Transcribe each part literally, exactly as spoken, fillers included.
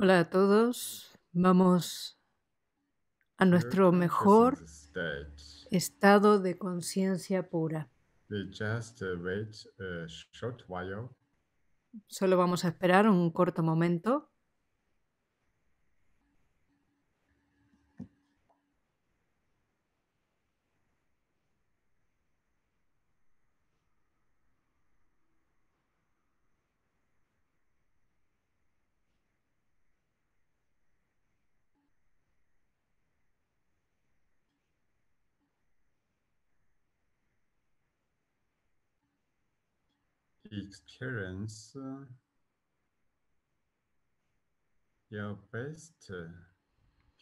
Hola a todos, vamos a nuestro mejor estado de conciencia pura. Solo vamos a esperar un corto momento. Experience your best,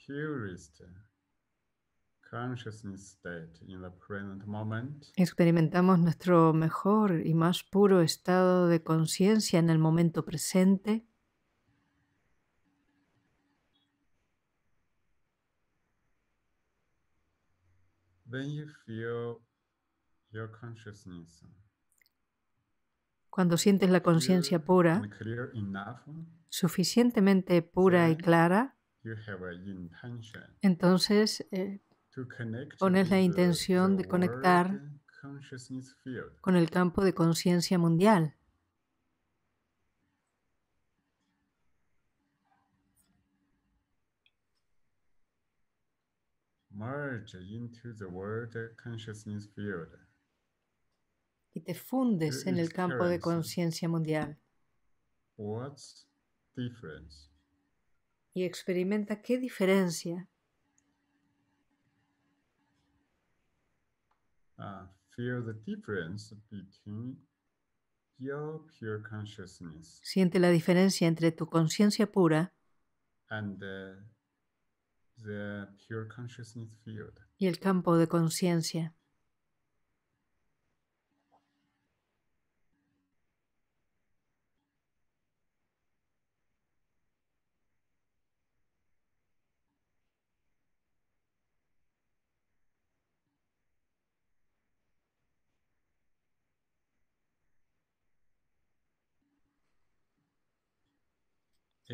purest consciousness state in the present moment. Experimentamos nuestro mejor y más puro estado de conciencia en el momento presente. Then you feel your consciousness. Cuando sientes la conciencia pura, suficientemente pura y clara, entonces eh, pones la intención de conectar con el campo de conciencia mundial. Merge into the world consciousness field. Y te fundes en el campo de conciencia mundial. Y experimenta qué diferencia. Uh, feel the difference between your pure consciousness. Siente la diferencia entre tu conciencia pura and the, the pure consciousness field. Y el campo de conciencia.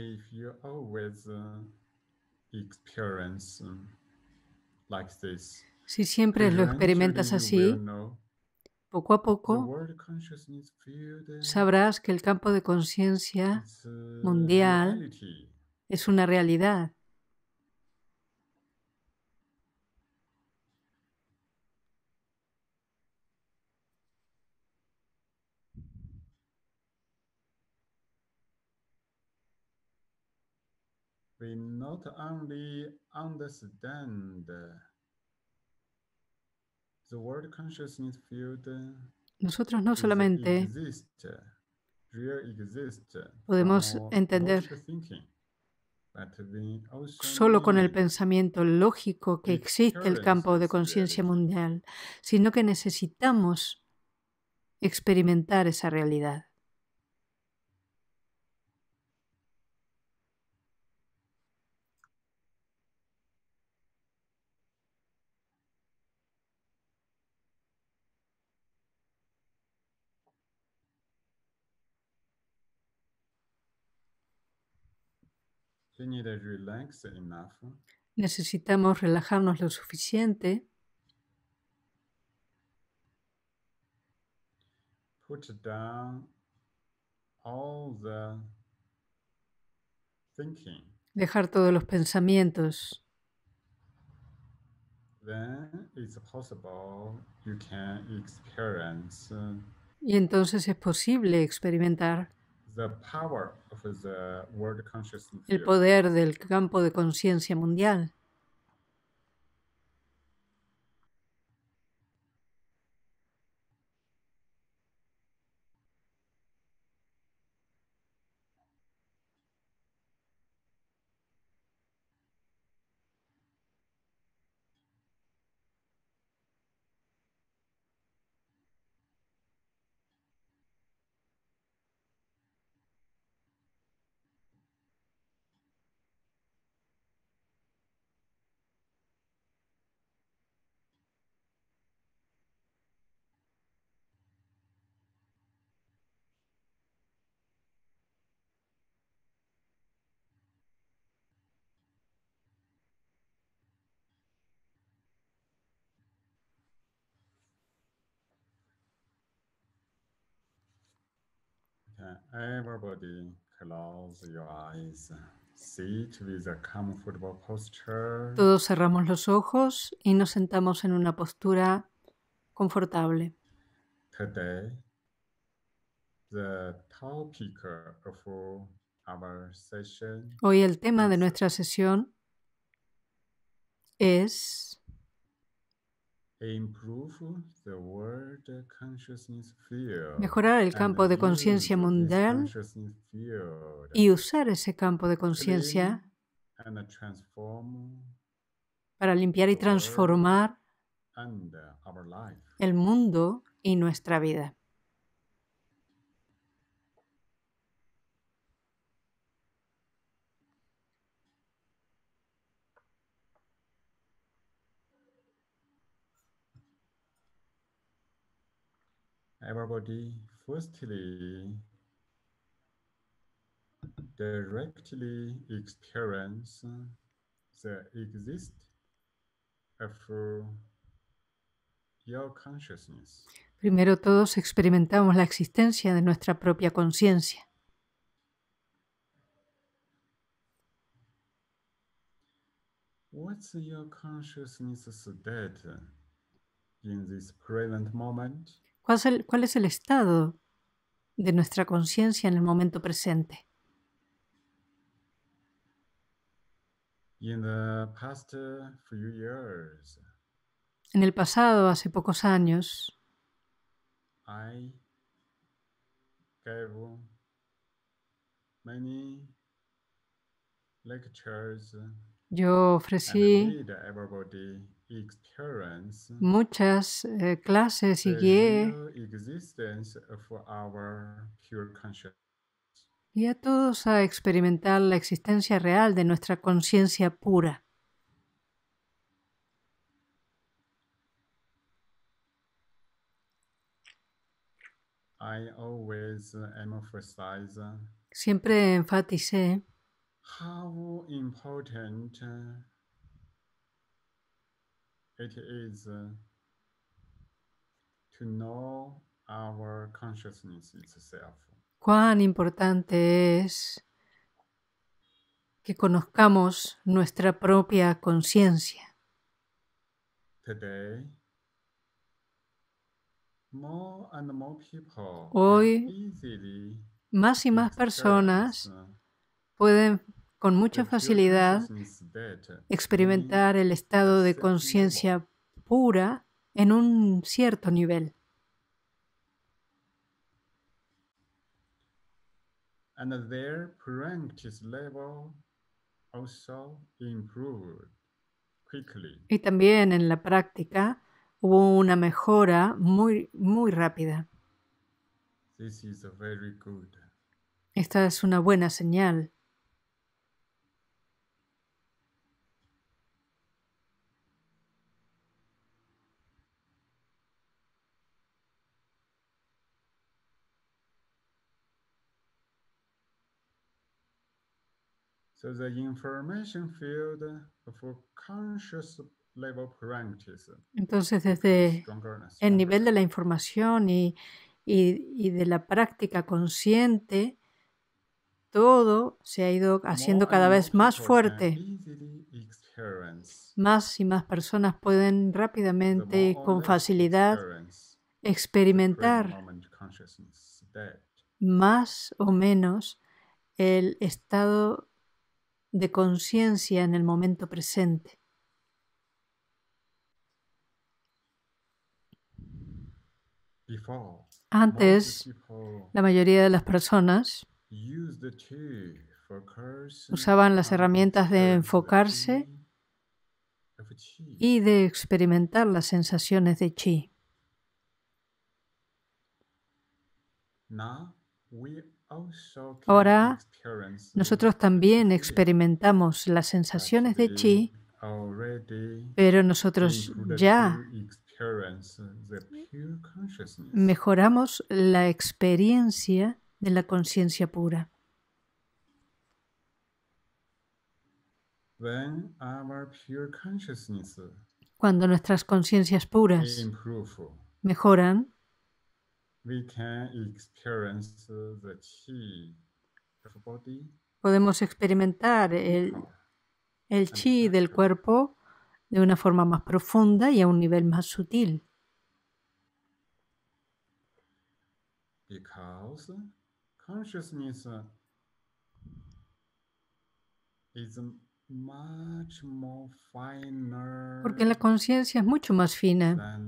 If you always uh, experience um, like this, si siempre lo experimentas así, poco a poco sabrás que el campo de conciencia mundial es una realidad. We not only understand the world consciousness field. Nosotros no solamente exist, real exist, podemos entender solo con el pensamiento lógico que existe el campo de conciencia mundial, sino que necesitamos experimentar esa realidad. Necesitamos relajarnos lo suficiente. Put down all the thinking. Dejar todos los pensamientos. Then it's possible you can experience, uh, y entonces es posible experimentar el poder del campo de conciencia mundial. Can everybody close your eyes? Sit with a comfortable posture. Todos cerramos los ojos y nos sentamos en una postura confortable. Today, the topic of our session. Hoy el tema de nuestra sesión es mejorar el campo de conciencia mundial y usar ese campo de conciencia para limpiar y transformar el mundo y nuestra vida. Everybody, firstly, directly experience the exist of your consciousness. Primero todos experimentamos la existencia de nuestra propia conciencia. What's your consciousness state in this present moment? ¿Cuál es el estado de nuestra conciencia en el momento presente? En el pasado, hace pocos años, yo ofrecí muchas eh, clases y guía y a todos a experimentar la existencia real de nuestra conciencia pura. Siempre enfaticé how important it is uh, to know our consciousness itself. Cuán importante es que conozcamos nuestra propia conciencia. Today, more and more people Hoy, más y más personas pueden con mucha facilidad experimentar el estado de conciencia pura en un cierto nivel. Y también en la práctica hubo una mejora muy, muy rápida. Esta es una buena señal. So the information field for conscious level practice. Entonces, desde el nivel de la información y, y, y de la práctica consciente, todo se ha ido haciendo cada vez más fuerte. Más y más personas pueden rápidamente y con facilidad experimentar más o menos el estado de conciencia en el momento presente. Antes, la mayoría de las personas usaban las herramientas de enfocarse y de experimentar las sensaciones de chi. Ahora, nosotros también experimentamos las sensaciones de chi, pero nosotros ya mejoramos la experiencia de la conciencia pura. Cuando nuestras conciencias puras mejoran, we can experience the qi of body. Podemos experimentar el, el chi del cuerpo de una forma más profunda y a un nivel más sutil. Because consciousness is much more finer. Porque la conciencia es mucho más fina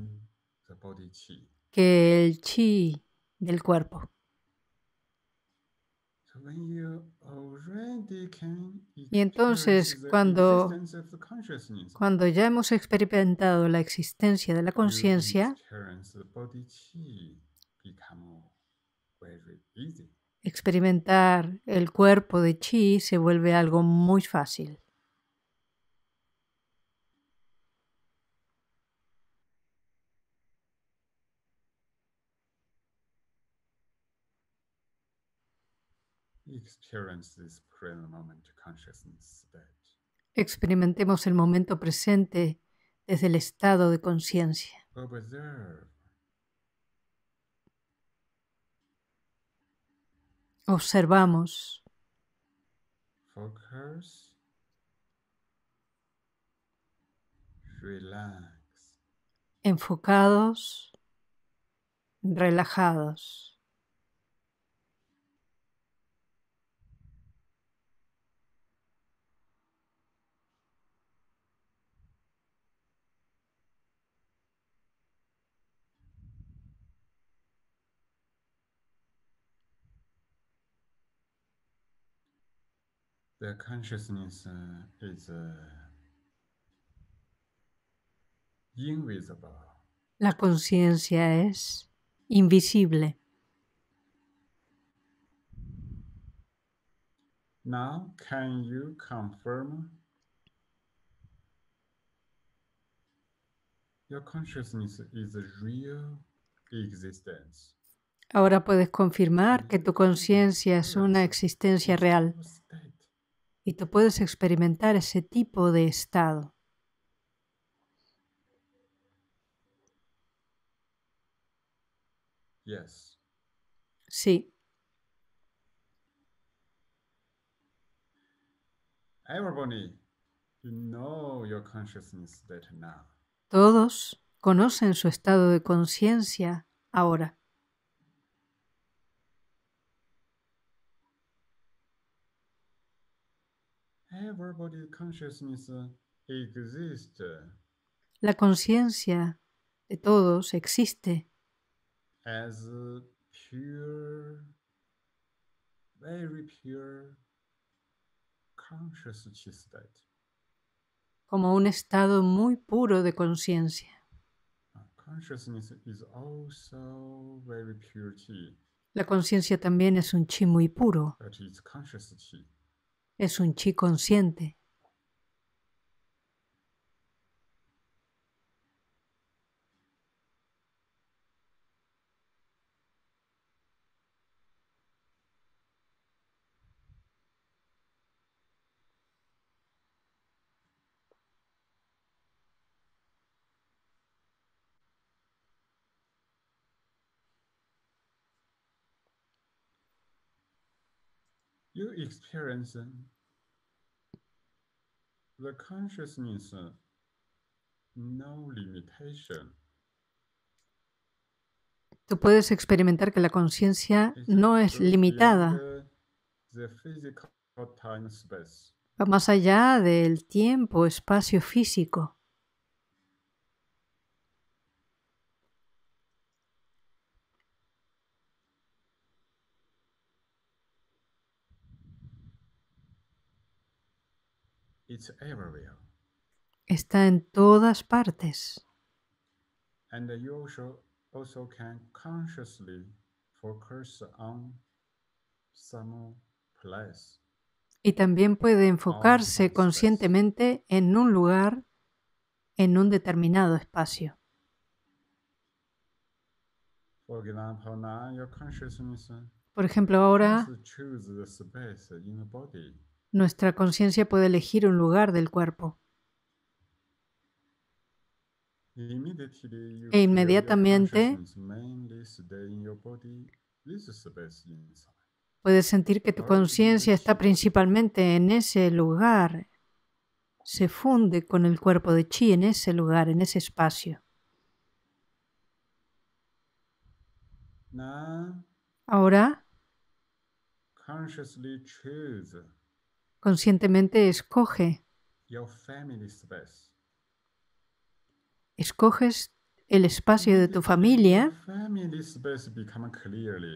que el chi del cuerpo. Y entonces, cuando, cuando ya hemos experimentado la existencia de la conciencia, experimentar el cuerpo de chi se vuelve algo muy fácil. Experimentemos el momento presente desde el estado de conciencia. Observamos. Focus. Relax. Enfocados, relajados. The consciousness uh, is uh, invisible. La conciencia es invisible. Now, can you confirm your consciousness is a real existence? Ahora puedes confirmar que tu conciencia es una existencia real. Y tú puedes experimentar ese tipo de estado. Yes. Sí. Everybody, you know your consciousness state now. Todos conocen su estado de conciencia ahora. La conciencia de todos existe as pure, very pure conscious state. Como un estado muy puro de conciencia. La conciencia también es un chi muy puro. Es un chi consciente. You experience the consciousness, no limitation. Tú puedes experimentar que la conciencia no es limitada. Va más allá del tiempo, espacio físico. It's everywhere. Está en todas partes. And you also, also can consciously focus on some place. Y también puede enfocarse conscientemente en un lugar, en un determinado espacio. For example, now your consciousness, por ejemplo, ahora choose the space in the body. Nuestra conciencia puede elegir un lugar del cuerpo. E inmediatamente puedes sentir que tu conciencia está principalmente en ese lugar, se funde con el cuerpo de chi en ese lugar, en ese espacio. Ahora, conscientemente escoge, escoges el espacio de tu familia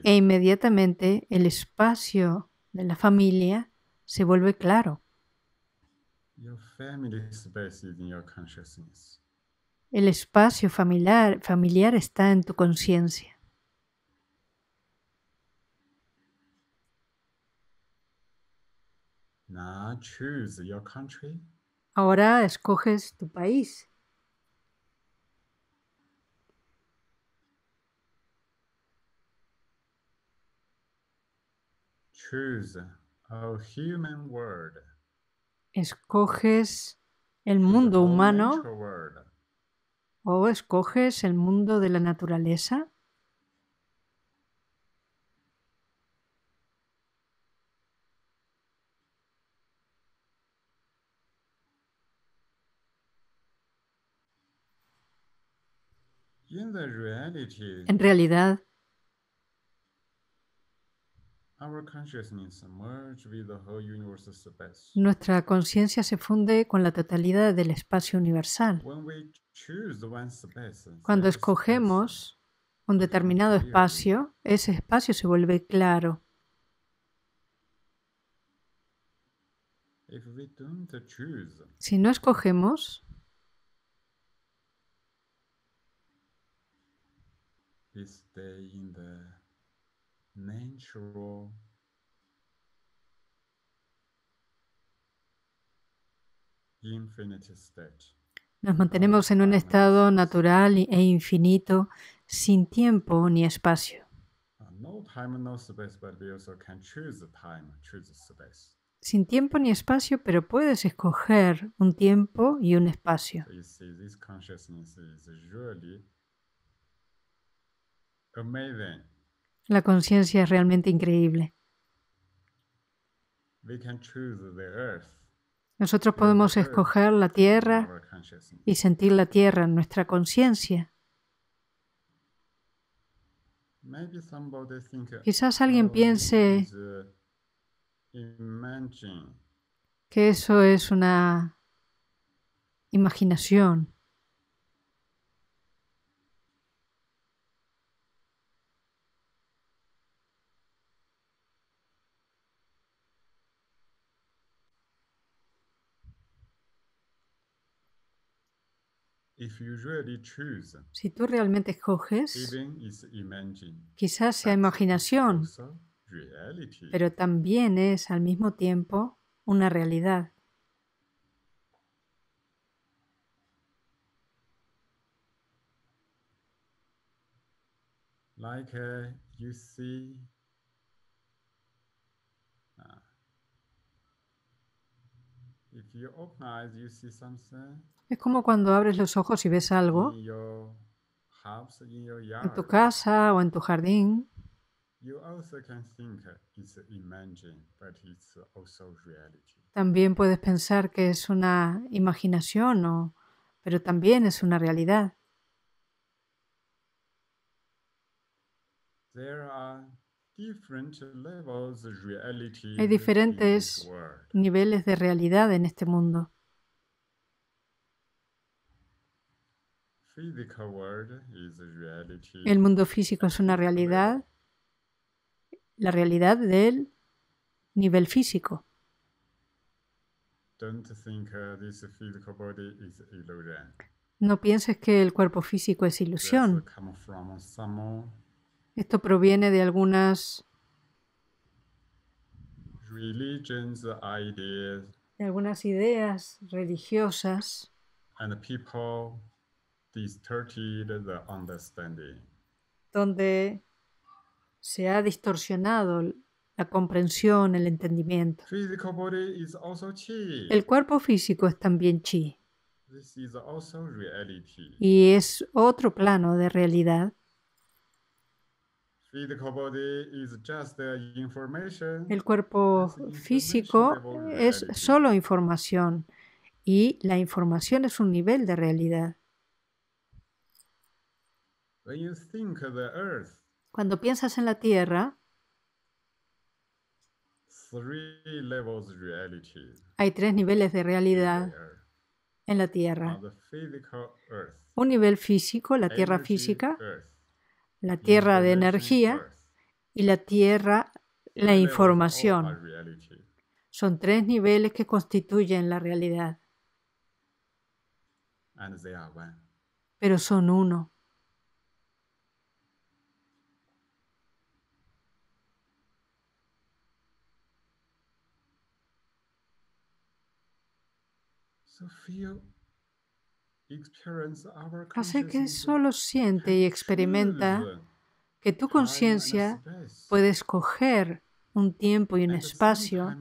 e inmediatamente el espacio de la familia se vuelve claro. El espacio familiar, familiar está en tu conciencia. Ahora escoges tu país. Escoges el mundo humano o escoges el mundo de la naturaleza. En realidad, nuestra conciencia se funde con la totalidad del espacio universal. Cuando escogemos un determinado espacio, ese espacio se vuelve claro. Si no escogemos, nos mantenemos en un estado natural e infinito, sin tiempo ni espacio. Sin tiempo ni espacio, pero puedes escoger un tiempo y un espacio. La conciencia es realmente increíble. Nosotros podemos escoger la tierra y sentir la tierra en nuestra conciencia. Quizás alguien piense que eso es una imaginación. Si tú realmente escoges, quizás sea imaginación, pero también es al mismo tiempo una realidad. Like, uh, you see, ah. If you open eyes, you see something. Es como cuando abres los ojos y ves algo en tu casa o en tu jardín. También puedes pensar que es una imaginación, o, pero también es una realidad. Hay diferentes niveles de realidad en este mundo. El mundo físico es una realidad, la realidad del nivel físico. No pienses que el cuerpo físico es ilusión. Esto proviene de algunas de algunas ideas religiosas. Donde se ha distorsionado la comprensión, el entendimiento. El cuerpo físico es también chi. y es otro plano de realidad. El cuerpo físico es solo información y la información es un nivel de realidad. Cuando piensas en la Tierra, hay tres niveles de realidad en la Tierra. Un nivel físico, la Tierra física, la Tierra de energía y la Tierra, la información. Son tres niveles que constituyen la realidad. Pero son uno. Así que solo siente y experimenta que tu conciencia puede escoger un tiempo y un espacio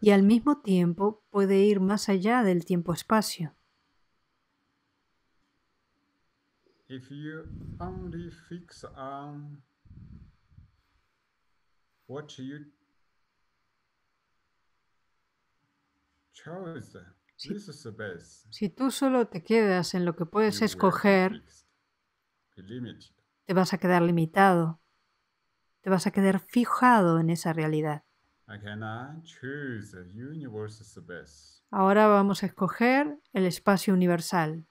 y al mismo tiempo puede ir más allá del tiempo-espacio. Si, si tú solo te quedas en lo que puedes escoger, te vas a quedar limitado, te vas a quedar fijado en esa realidad. Ahora vamos a escoger el espacio universal.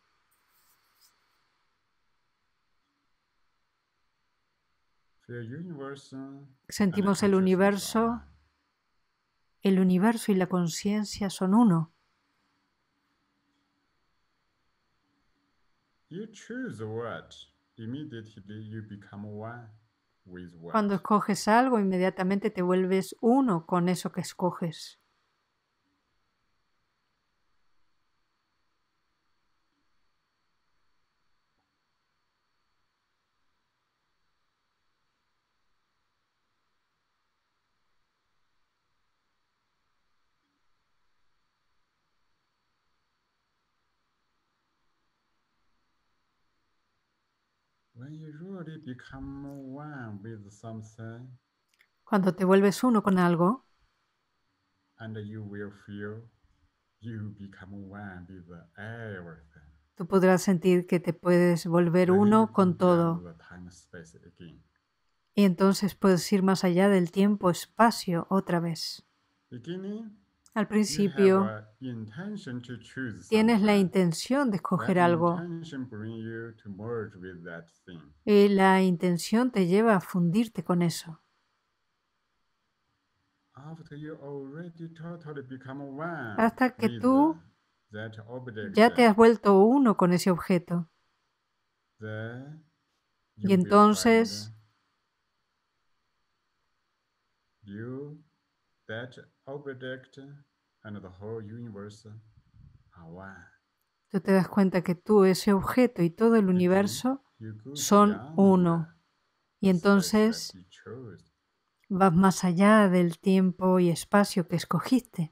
Sentimos el universo. El universo y la conciencia son uno. Cuando escoges algo, inmediatamente te vuelves uno con eso que escoges. Cuando te vuelves uno con algo, tú podrás sentir que te puedes volver uno con todo. Y entonces puedes ir más allá del tiempo-espacio otra vez. Al principio, tienes la intención de escoger algo y la intención te lleva a fundirte con eso. Hasta que tú ya te has vuelto uno con ese objeto. Y entonces, tú te das cuenta que tú, ese objeto y todo el universo son uno. Y entonces vas más allá del tiempo y espacio que escogiste.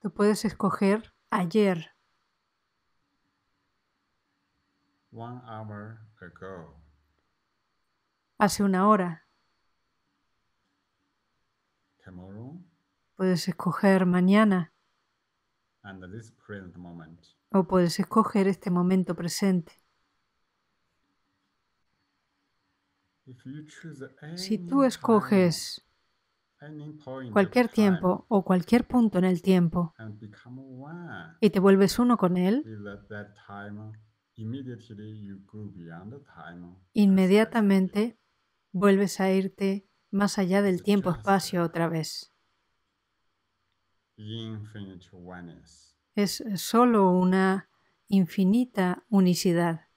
Tú puedes escoger ayer. One hour ago. Hace una hora. Puedes escoger mañana. O puedes escoger este momento presente. Si tú escoges cualquier tiempo o cualquier punto en el tiempo y te vuelves uno con él, inmediatamente vuelves a irte más allá del tiempo-espacio otra vez. Es solo una infinita unicidad.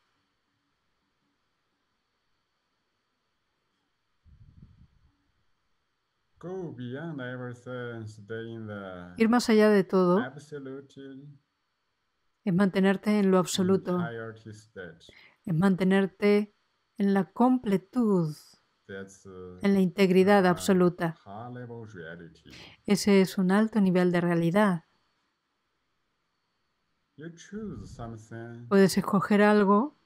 Ir más allá de todo es mantenerte en lo absoluto, es mantenerte en la completud en la integridad absoluta. Ese es un alto nivel de realidad. Puedes escoger algo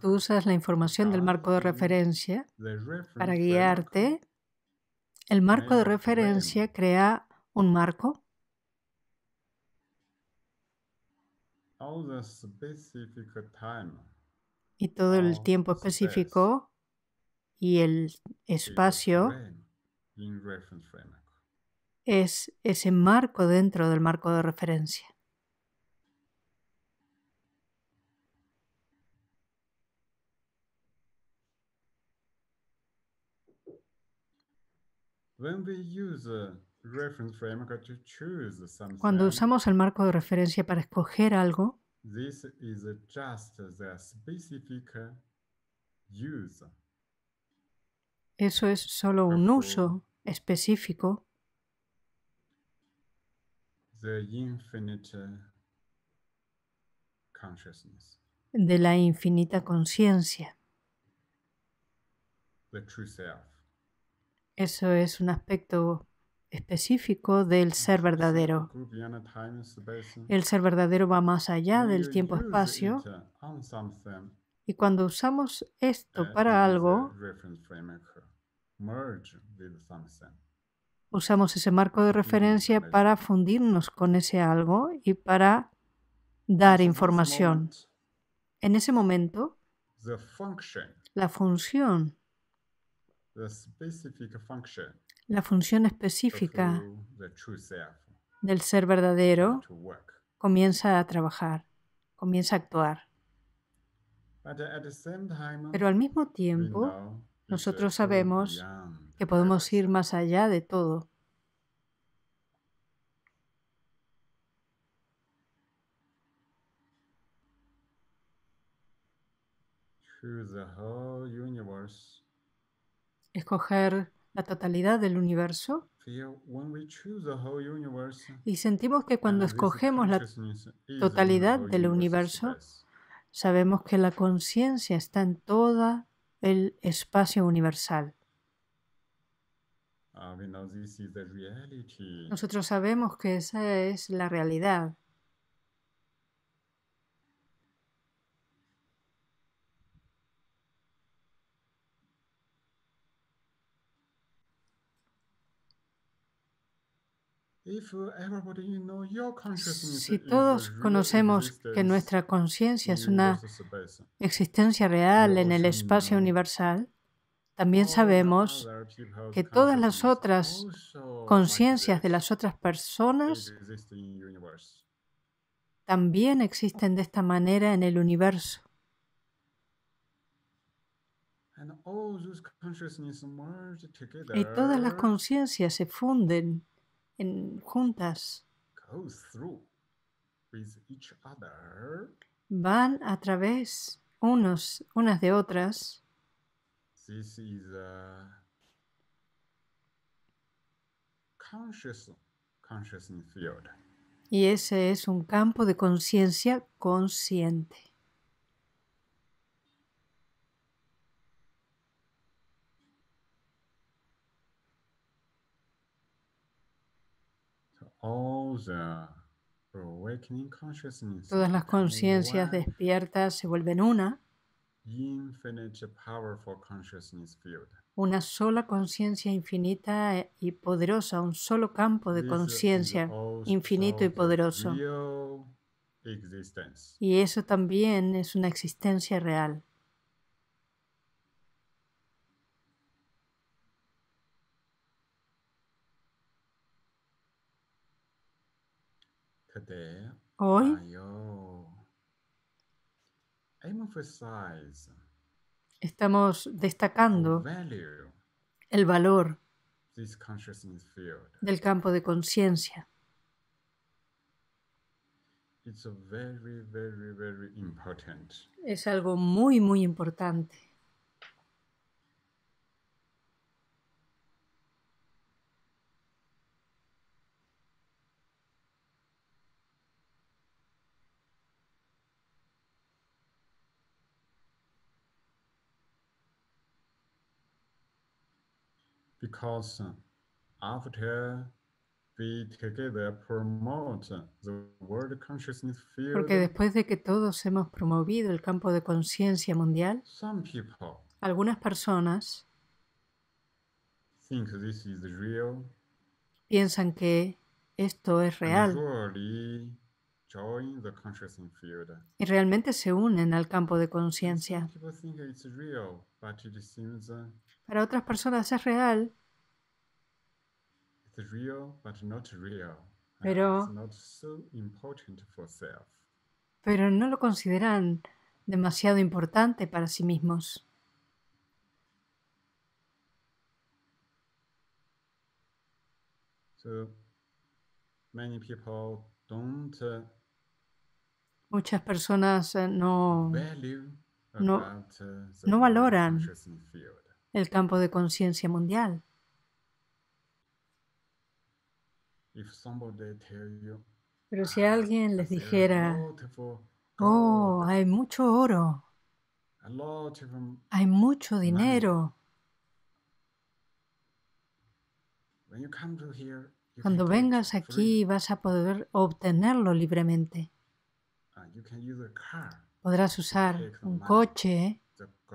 tú usas la información del marco de referencia para guiarte. El marco de referencia crea un marco. Y todo el tiempo específico y el espacio es ese marco dentro del marco de referencia. Cuando usamos el marco de referencia para escoger algo, eso es solo un uso específico. De la infinita conciencia. Eso es un aspecto específico del ser verdadero. El ser verdadero va más allá del tiempo-espacio. Y cuando usamos esto para algo, usamos ese marco de referencia para fundirnos con ese algo y para dar información. En ese momento, la función La función específica del ser verdadero comienza a trabajar, comienza a actuar. Pero al mismo tiempo, nosotros sabemos que podemos ir más allá de todo. Escoger la totalidad del universo. Y sentimos que cuando escogemos la totalidad del universo, sabemos que la conciencia está en todo el espacio universal. Nosotros sabemos que esa es la realidad. Si todos conocemos que nuestra conciencia es una existencia real en el espacio universal, también sabemos que todas las otras conciencias de las otras personas también existen de esta manera en el universo. Y todas las conciencias se funden juntas, van a través unos, unas de otras. Y ese es un campo de conciencia consciente. Todas las conciencias despiertas se vuelven una, una sola conciencia infinita y poderosa, un solo campo de conciencia infinito y poderoso. Y eso también es una existencia real. Hoy estamos destacando el valor del campo de conciencia. Es algo muy, muy importante. because after we together promote the world consciousness field, porque después de que todos hemos promovido el campo de conciencia mundial, some people algunas personas think this is real, piensan que esto es real y realmente se unen al campo de conciencia. Para otras personas es real, pero, pero no lo consideran demasiado importante para sí mismos. So, many people don't, uh, Muchas personas no, value no, about, uh, the no valoran field. el campo de conciencia mundial. If somebody tell you, Pero si alguien les dijera, oh, hay mucho oro, a lot of hay mucho dinero, money. Cuando vengas aquí vas a poder obtenerlo libremente. Podrás usar un coche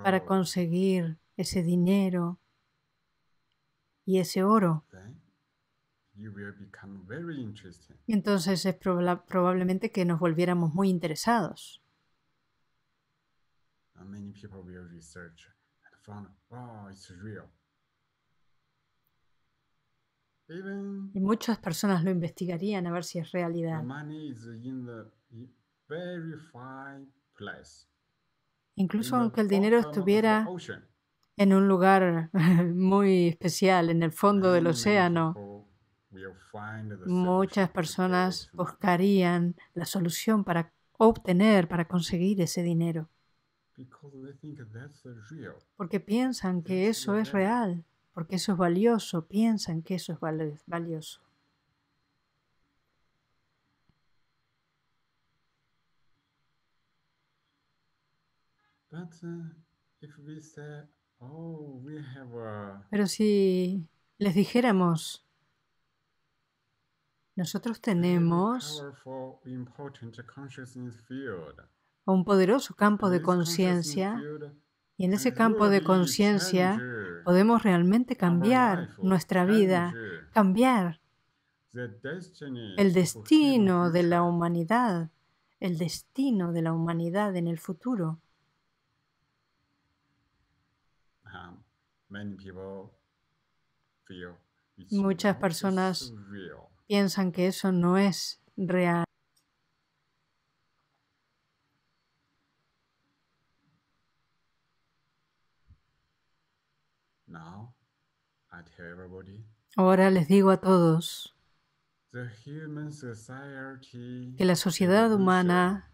para conseguir ese dinero y ese oro. Y entonces es proba- probablemente que nos volviéramos muy interesados. Y muchas personas lo investigarían a ver si es realidad. Incluso aunque el dinero estuviera en un lugar muy especial, en el fondo del océano, muchas personas buscarían la solución para obtener, para conseguir ese dinero. Porque piensan que eso es real. Porque eso es valioso, piensan que eso es valioso. Pero si les dijéramos, nosotros tenemos un poderoso campo de conciencia, y en ese campo de conciencia podemos realmente cambiar nuestra vida, cambiar el destino de la humanidad, el destino de la humanidad en el futuro. Muchas personas piensan que eso no es real. Ahora les digo a todos que la sociedad humana,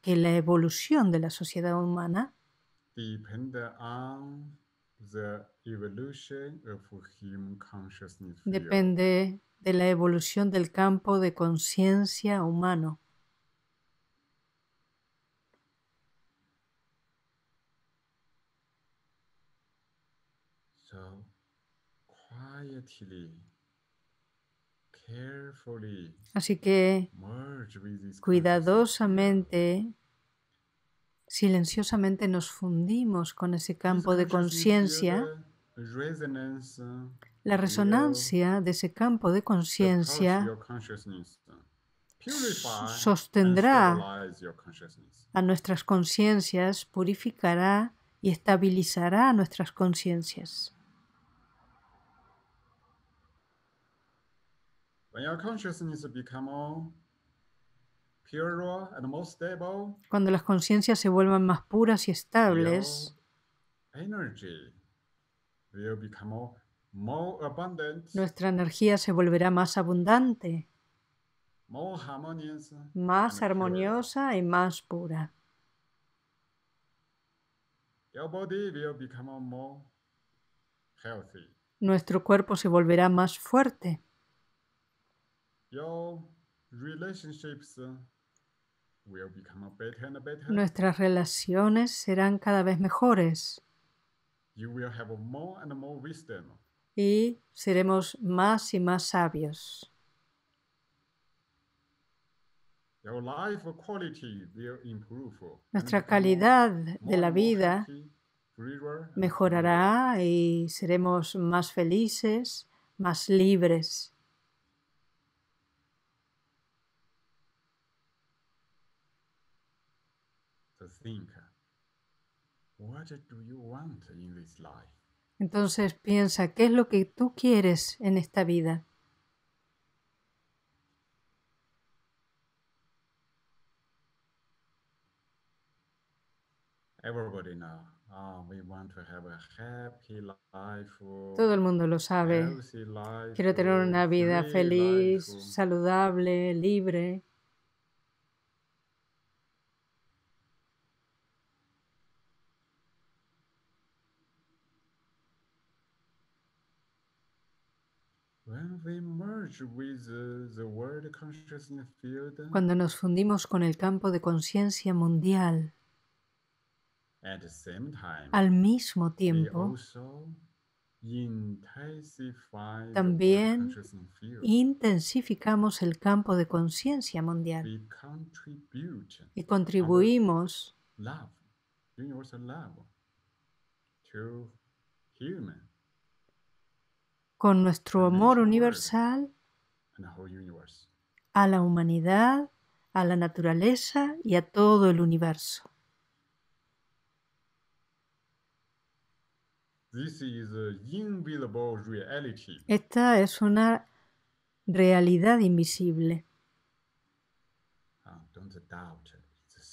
que la evolución de la sociedad humana depende de la evolución del campo de conciencia humano. Así que cuidadosamente, silenciosamente nos fundimos con ese campo de conciencia. La resonancia de ese campo de conciencia sostendrá a nuestras conciencias, purificará y estabilizará nuestras conciencias. Cuando las conciencias se vuelvan más puras y estables, nuestra energía se volverá más abundante, más armoniosa y más pura. Nuestro cuerpo se volverá más fuerte. Nuestras relaciones serán cada vez mejores. y seremos más y más sabios. Nuestra calidad de la vida mejorará y seremos más felices, más libres. Entonces piensa, ¿qué es lo que tú quieres en esta vida? Todo el mundo lo sabe. Quiero tener una vida feliz, saludable, libre. Cuando nos fundimos con el campo de conciencia mundial, al mismo tiempo, también intensificamos el campo de conciencia mundial y contribuimos con nuestro amor universal a la humanidad, a la naturaleza y a todo el universo. Esta es una realidad invisible.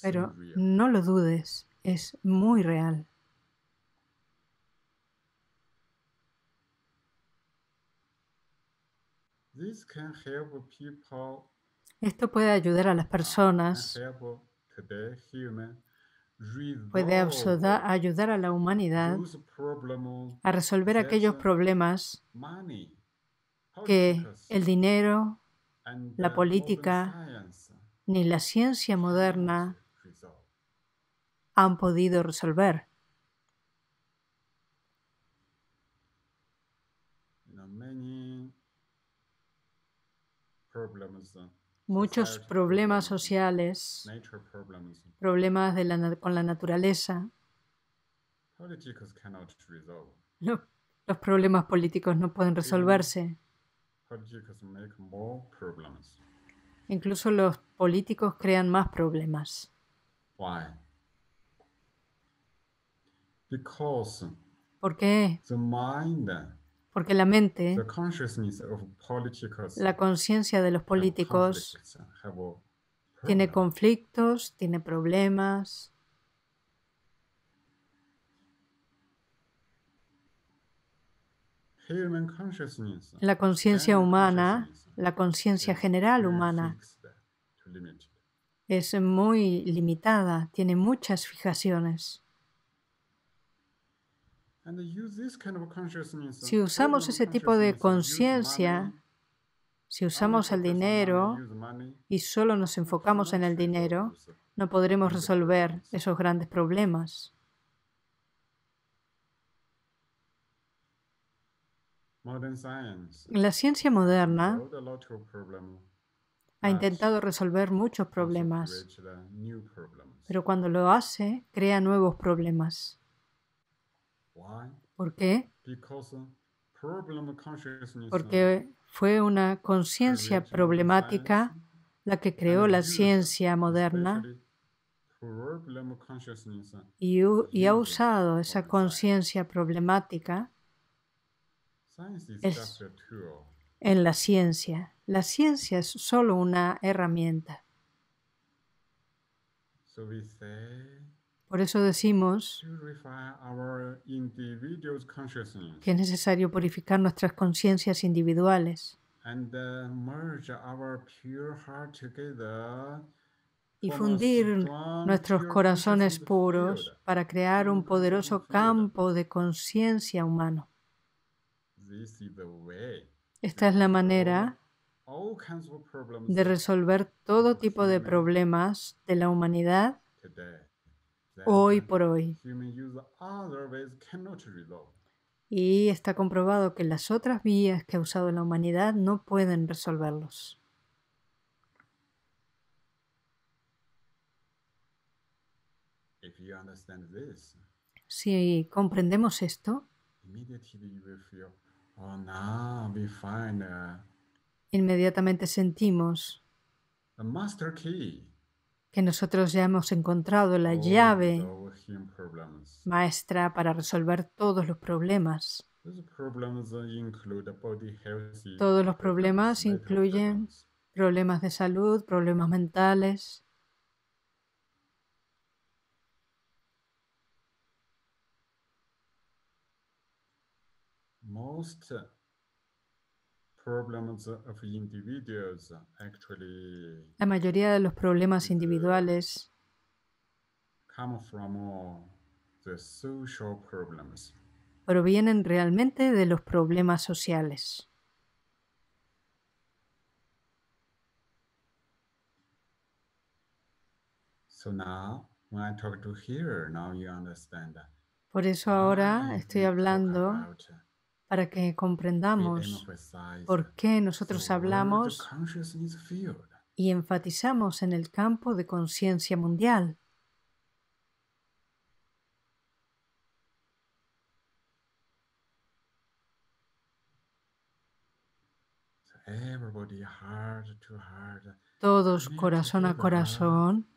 Pero no lo dudes, es muy real. Esto puede ayudar a las personas, puede ayudar a la humanidad a resolver aquellos problemas que el dinero, la política ni la ciencia moderna han podido resolver. Muchos problemas sociales, problemas de la, con la naturaleza, los, los problemas políticos no pueden resolverse. Incluso los políticos crean más problemas. ¿Por qué? Porque la mente, la conciencia de los políticos, tiene conflictos, tiene problemas. La conciencia humana, la conciencia general humana, es muy limitada, tiene muchas fijaciones. Si usamos ese tipo de conciencia, si usamos el dinero y solo nos enfocamos en el dinero, no podremos resolver esos grandes problemas. La ciencia moderna ha intentado resolver muchos problemas, pero cuando lo hace, crea nuevos problemas. ¿Por qué? Porque fue una conciencia problemática la que creó la ciencia moderna y, y ha usado esa conciencia problemática en la ciencia. La ciencia es solo una herramienta. Por eso decimos que es necesario purificar nuestras conciencias individuales y fundir nuestros corazones puros para crear un poderoso campo de conciencia humano. Esta es la manera de resolver todo tipo de problemas de la humanidad hoy por hoy. y está comprobado que las otras vías que ha usado la humanidad no pueden resolverlos. Si comprendemos esto, inmediatamente sentimos que nosotros ya hemos encontrado la llave maestra para resolver todos los problemas. Todos los problemas incluyen problemas de salud, problemas mentales. Most problems of individuals actually la mayoría de los problemas individuales come from the social problems. Provienen realmente de los problemas sociales. So now, when I talk to here, now you understand. Por eso ahora estoy hablando para que comprendamos por qué nosotros hablamos y enfatizamos en el campo de conciencia mundial. Todos, corazón a corazón,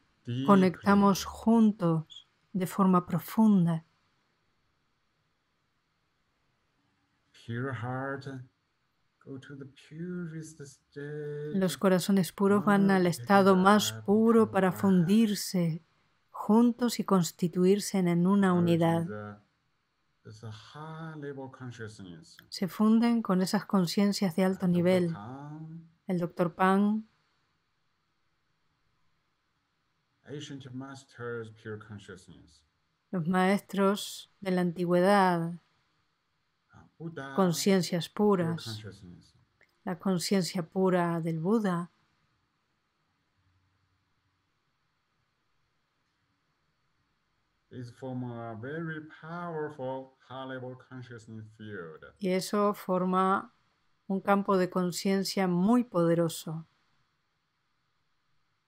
conectamos juntos de forma profunda. Los corazones puros van al estado más puro para fundirse juntos y constituirse en una unidad. Se funden con esas conciencias de alto nivel. El doctor Pang, los maestros de la antigüedad, conciencias puras, la conciencia pura del Buda. Y eso forma un campo de conciencia muy poderoso,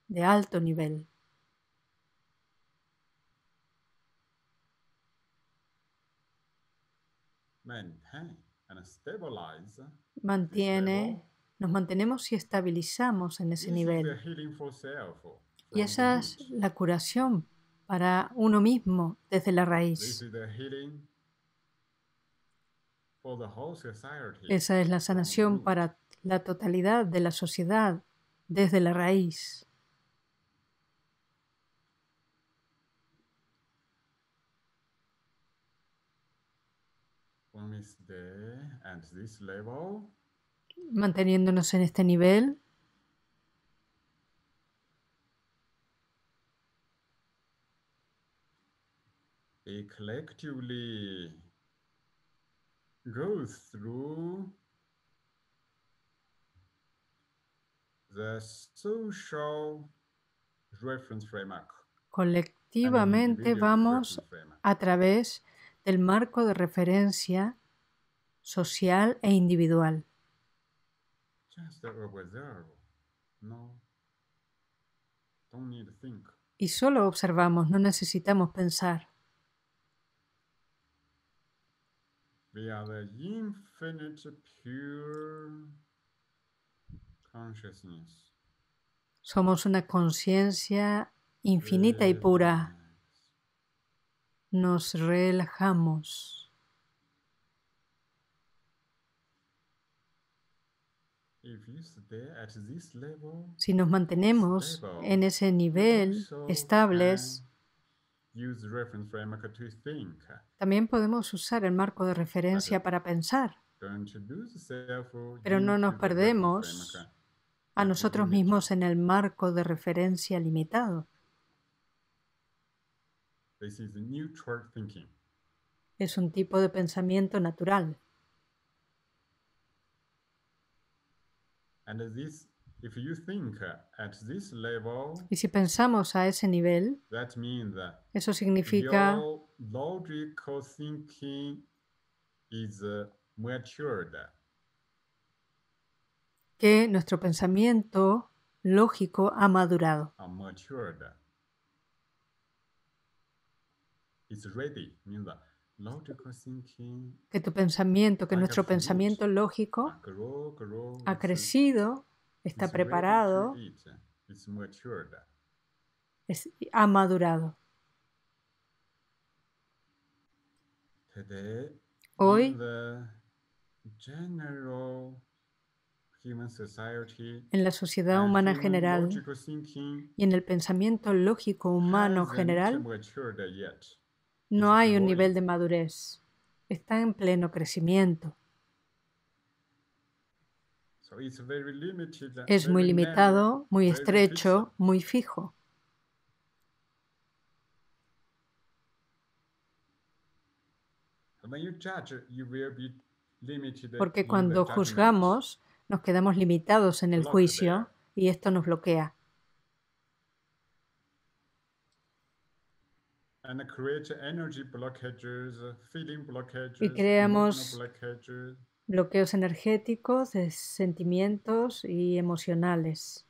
de alto nivel. Mantiene, nos mantenemos y estabilizamos en ese nivel. Y esa es la curación para uno mismo desde la raíz. Esa es la sanación para la totalidad de la sociedad desde la raíz. Manteniéndonos en este nivel, colectivamente vamos a través del marco de referencia social e individual. Y solo observamos, no necesitamos pensar. Somos una conciencia infinita y pura. Nos relajamos. Si nos mantenemos en ese nivel estables, también podemos usar el marco de referencia para pensar, pero no nos perdemos a nosotros mismos en el marco de referencia limitado. Es un tipo de pensamiento natural. Y si pensamos a ese nivel, eso significa is matured. Que nuestro pensamiento lógico ha madurado. Uh, matured. It's ready. Means logical thinking. Que tu pensamiento, que like nuestro pensamiento lógico uh, grow, grow, ha crecido, está it's preparado, ready to eat. It's matured. Es, ha madurado. Today, Hoy, en la sociedad humana general y en el pensamiento lógico humano general, no hay un nivel de madurez. Está en pleno crecimiento. Es muy limitado, muy estrecho, muy fijo. Porque cuando juzgamos, nos quedamos limitados en el juicio y esto nos bloquea. Y creamos bloqueos energéticos de sentimientos y emocionales.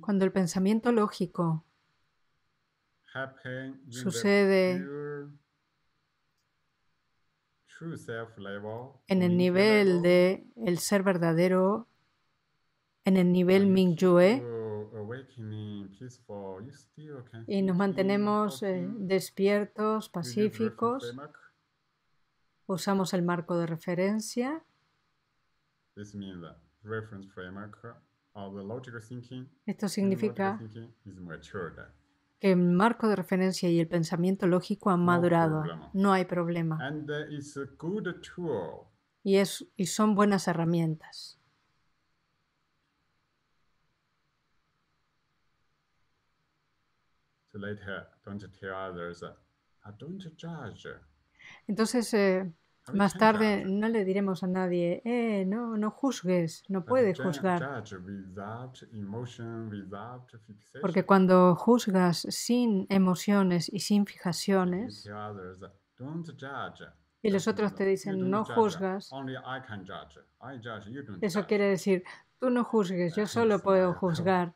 Cuando el pensamiento lógico sucede en el nivel de el ser verdadero, en el nivel Mingyue, y nos mantenemos eh, despiertos, pacíficos, usamos el marco de referencia. Esto significa que el marco de referencia y el pensamiento lógico han madurado. No hay problema. Y, es, y son buenas herramientas. Entonces, eh, más tarde no le diremos a nadie, eh, no, no juzgues, no puedes juzgar. Porque cuando juzgas sin emociones y sin fijaciones, y los otros te dicen, no juzgas, eso quiere decir, tú no juzgues, yo solo puedo juzgar.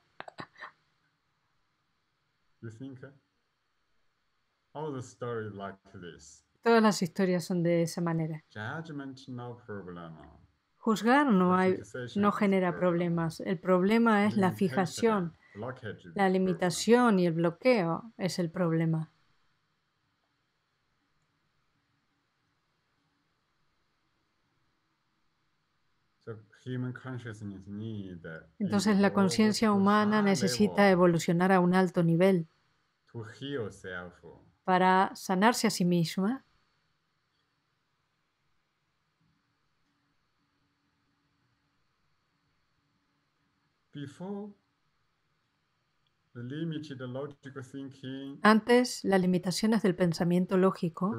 Todas las historias son de esa manera. Juzgar no, hay, no genera problemas. El problema es la fijación, la limitación y el bloqueo es el problema. Entonces la conciencia humana necesita evolucionar a un alto nivel para sanarse a sí misma. Antes, las limitaciones del pensamiento lógico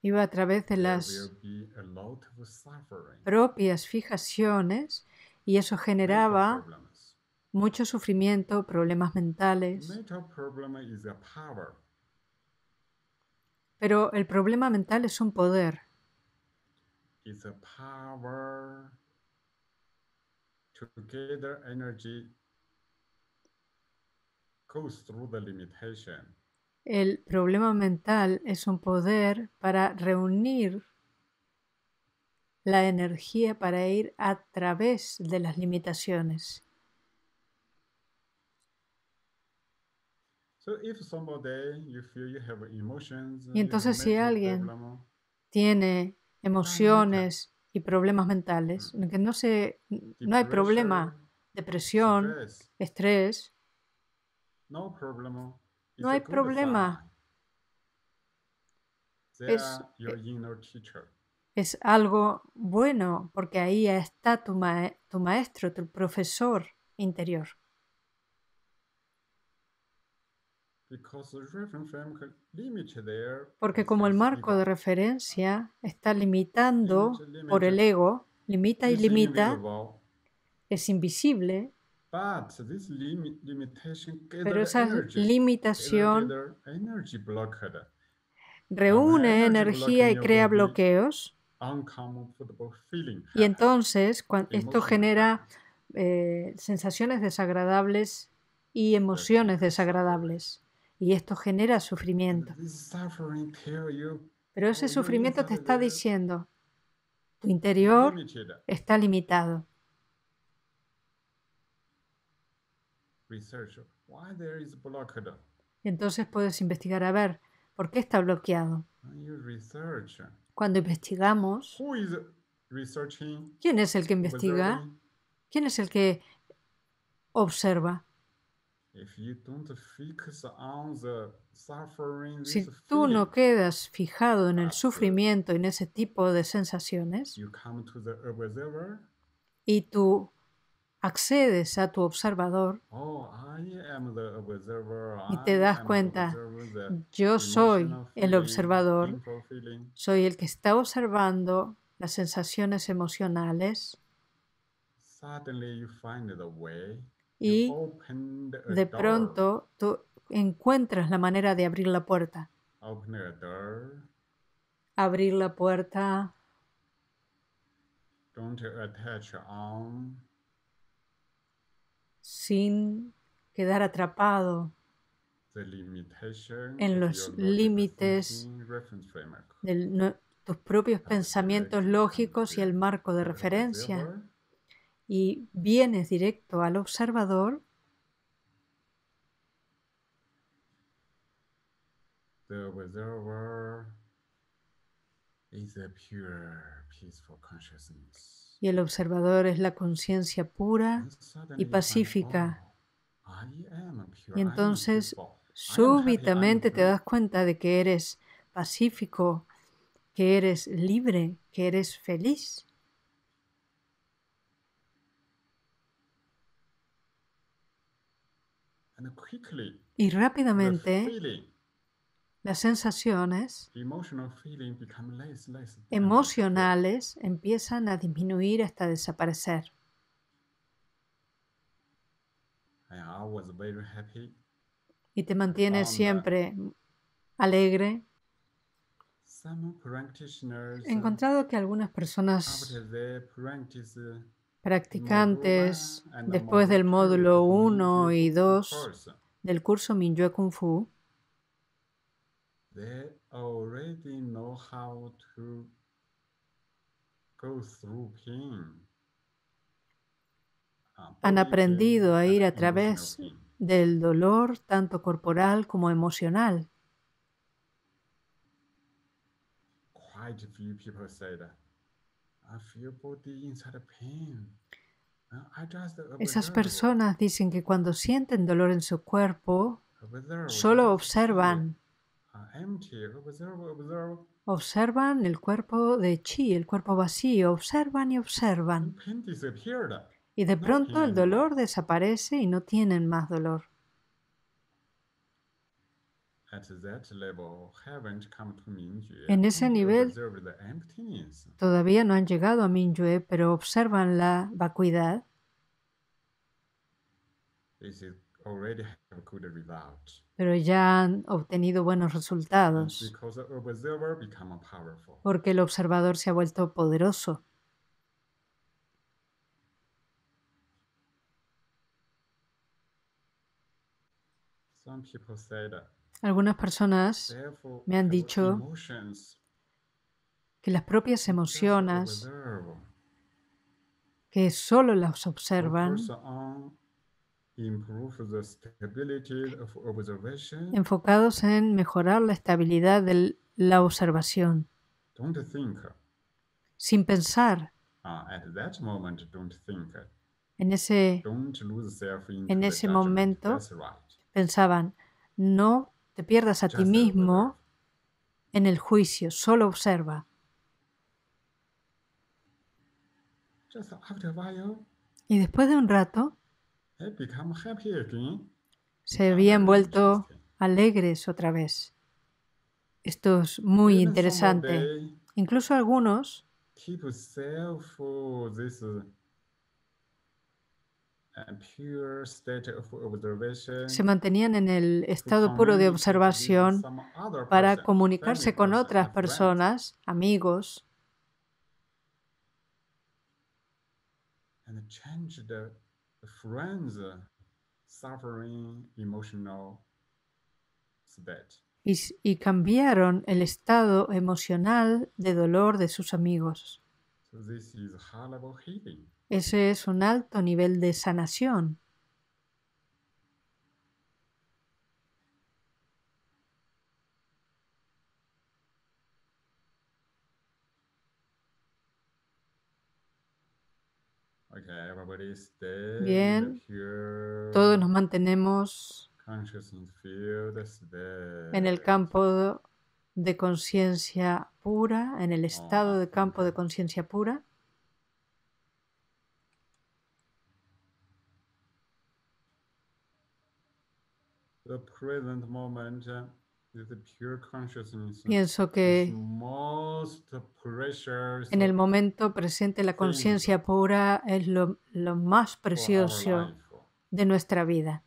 iba a través de las propias fijaciones y eso generaba mucho sufrimiento, problemas mentales. Pero el problema mental es un poder. El problema mental es un poder para reunir la energía para ir a través de las limitaciones. Y entonces si alguien tiene emociones y problemas mentales, que no se, no hay problema, depresión, estrés, no hay problema. Es, es algo bueno porque ahí está tu, ma tu maestro, tu profesor interior. Porque como el marco de referencia está limitando por el ego, limita y limita, es invisible, pero esa limitación reúne energía y crea bloqueos, y entonces esto genera eh, sensaciones desagradables y emociones desagradables. Y esto genera sufrimiento. Pero ese sufrimiento te está diciendo, tu interior está limitado. Entonces puedes investigar a ver, ¿por qué está bloqueado? Cuando investigamos, ¿quién es el que investiga? ¿Quién es el que observa? Si tú no quedas fijado en el sufrimiento y en ese tipo de sensaciones, y tú accedes a tu observador y te das cuenta, yo soy el observador, soy el que está observando las sensaciones emocionales, y de pronto tú encuentras la manera de abrir la puerta. Abrir la puerta. Sin quedar atrapado en los límites de no, tus propios pensamientos lógicos y el marco de referencia. Y vienes directo al observador, y el observador es la conciencia pura y pacífica. Y entonces súbitamente te das cuenta de que eres pacífico, que eres libre, que eres feliz. Y rápidamente las sensaciones emocionales empiezan a disminuir hasta desaparecer. Y te mantienes siempre alegre. He encontrado que algunas personas practicantes después del módulo uno y dos del curso Mingjue Kung Fu han aprendido a ir a través del dolor tanto corporal como emocional. Esas personas dicen que cuando sienten dolor en su cuerpo, solo observan. Observan el cuerpo de chi, el cuerpo vacío. Observan y observan. Y de pronto el dolor desaparece y no tienen más dolor. En ese nivel todavía no han llegado a Mingyue, pero observan la vacuidad pero ya han obtenido buenos resultados porque el observador se ha vuelto poderoso. Algunas personas me han dicho que las propias emociones, que solo las observan, enfocados en mejorar la estabilidad de la observación, sin pensar. En ese, en ese momento pensaban, no te pierdas a ti mismo en el juicio, solo observa. Y después de un rato, se habían vuelto alegres otra vez. Esto es muy interesante. Incluso algunos se mantenían en el estado puro de observación para comunicarse con otras personas, amigos, y, y cambiaron el estado emocional de dolor de sus amigos. Ese es un alto nivel de sanación. Bien, todos nos mantenemos en el campo de conciencia pura, en el estado de campo de conciencia pura. Pienso que en el momento presente la conciencia pura es lo, lo más precioso de nuestra vida.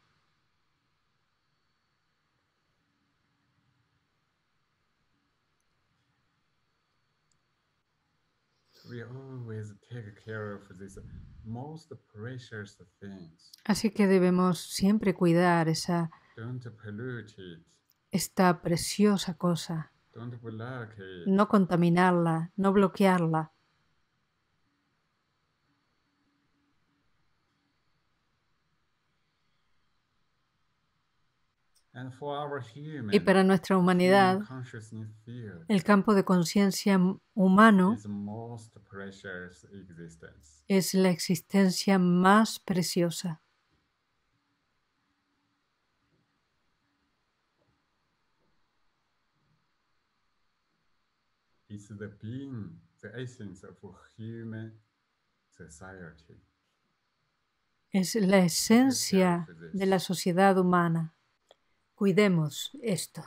Así que debemos siempre cuidar esa esta preciosa cosa, no contaminarla, no bloquearla. Y para nuestra humanidad, el campo de conciencia humano es la existencia más preciosa. Es la esencia de la sociedad humana. Cuidemos esto.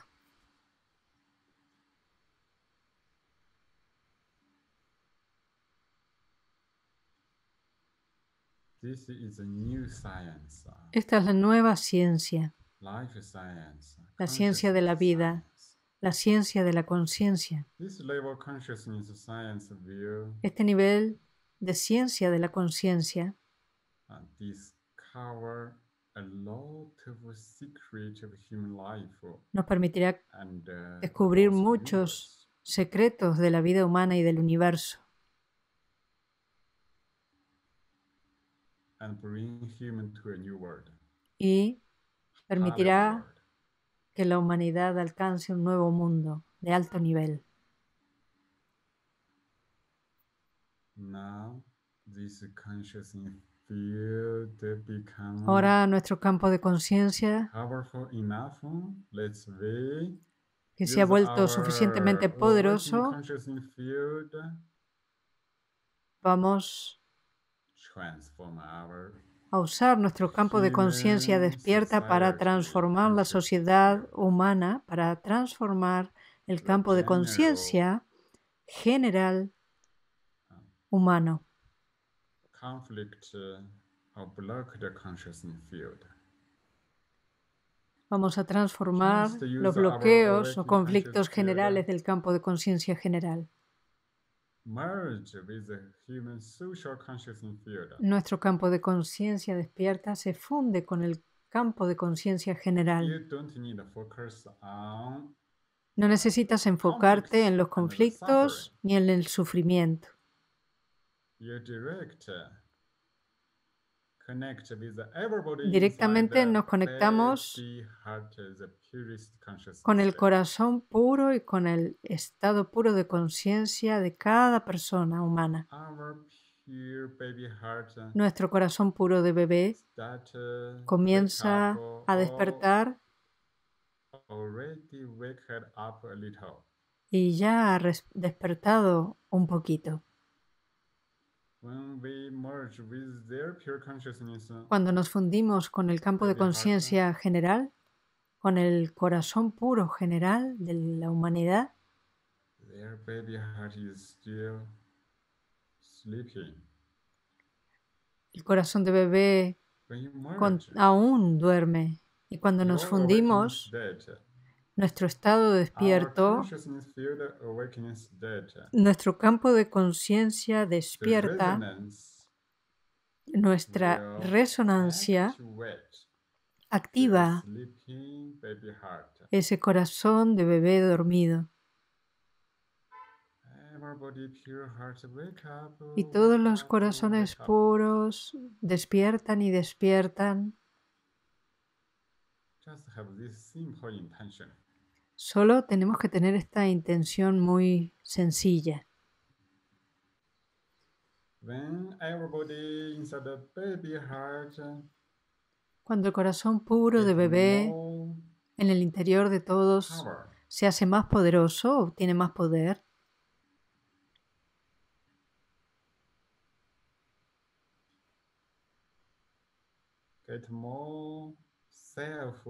Esta es la nueva ciencia, la ciencia de la vida, la ciencia de la conciencia. Este nivel de ciencia de la conciencia nos permitirá descubrir muchos secretos de la vida humana y del universo y permitirá que la humanidad alcance un nuevo mundo de alto nivel. Ahora nuestro campo de conciencia, que se ha vuelto suficientemente poderoso, vamos a usar nuestro campo de conciencia despierta para transformar la sociedad humana, para transformar el campo de conciencia general humano. Vamos a transformar los bloqueos o conflictos generales del campo de conciencia general. Nuestro campo de conciencia despierta se funde con el campo de conciencia general. No necesitas enfocarte en los conflictos ni en el sufrimiento. Directamente nos conectamos con el corazón puro y con el estado puro de conciencia de cada persona humana. Nuestro corazón puro de bebé comienza a despertar y ya ha despertado un poquito. Cuando nos fundimos con el campo de conciencia general, con el corazón puro general de la humanidad. Their baby heart is still sleeping. El corazón de bebé con, aún duerme. Y cuando nos fundimos, nuestro estado despierto, nuestro campo de conciencia despierta, nuestra resonancia activa ese corazón de bebé dormido. Y todos los corazones puros despiertan y despiertan. Solo tenemos que tener esta intención muy sencilla. Cuando el corazón puro de bebé en el interior de todos se hace más poderoso, obtiene más poder. Get more self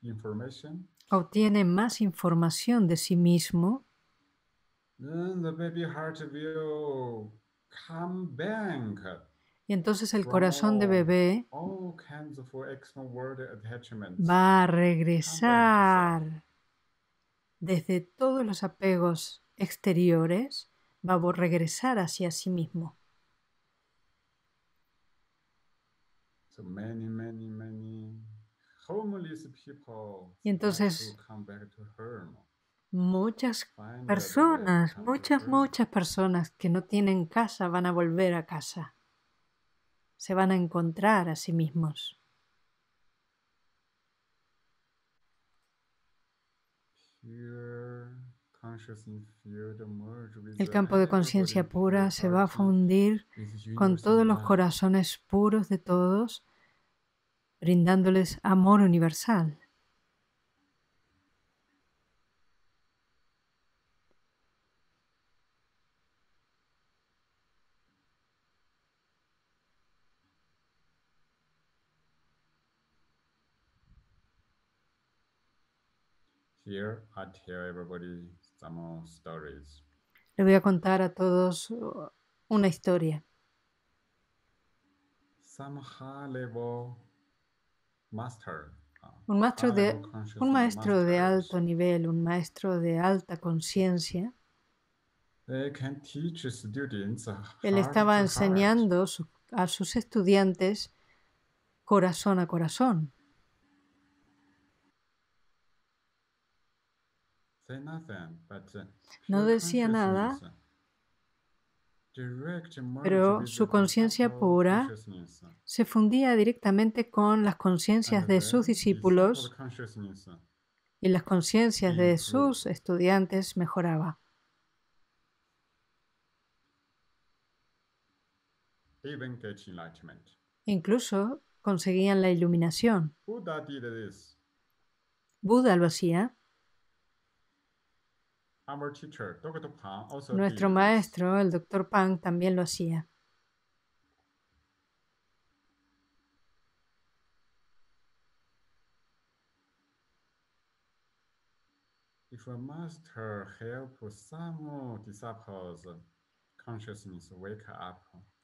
information. Obtiene más información de sí mismo. Then the baby heart will come back. Y entonces el corazón de bebé va a regresar desde todos los apegos exteriores, va a regresar hacia sí mismo. Y entonces muchas personas, muchas, muchas personas que no tienen casa van a volver a casa. Se van a encontrar a sí mismos. El campo de conciencia pura se va a fundir con todos los corazones puros de todos, brindándoles amor universal. Here I tell everybody some stories. Le voy a contar a todos una historia. Some high level master, un, maestro de, un maestro de alto nivel, un maestro de alta conciencia. Él estaba enseñando su, a sus estudiantes corazón a corazón. No decía nada, pero su conciencia pura se fundía directamente con las conciencias de sus discípulos y las conciencias de sus estudiantes mejoraba. Incluso conseguían la iluminación. Buda lo hacía. Nuestro maestro, el doctor Pang, también lo hacía. El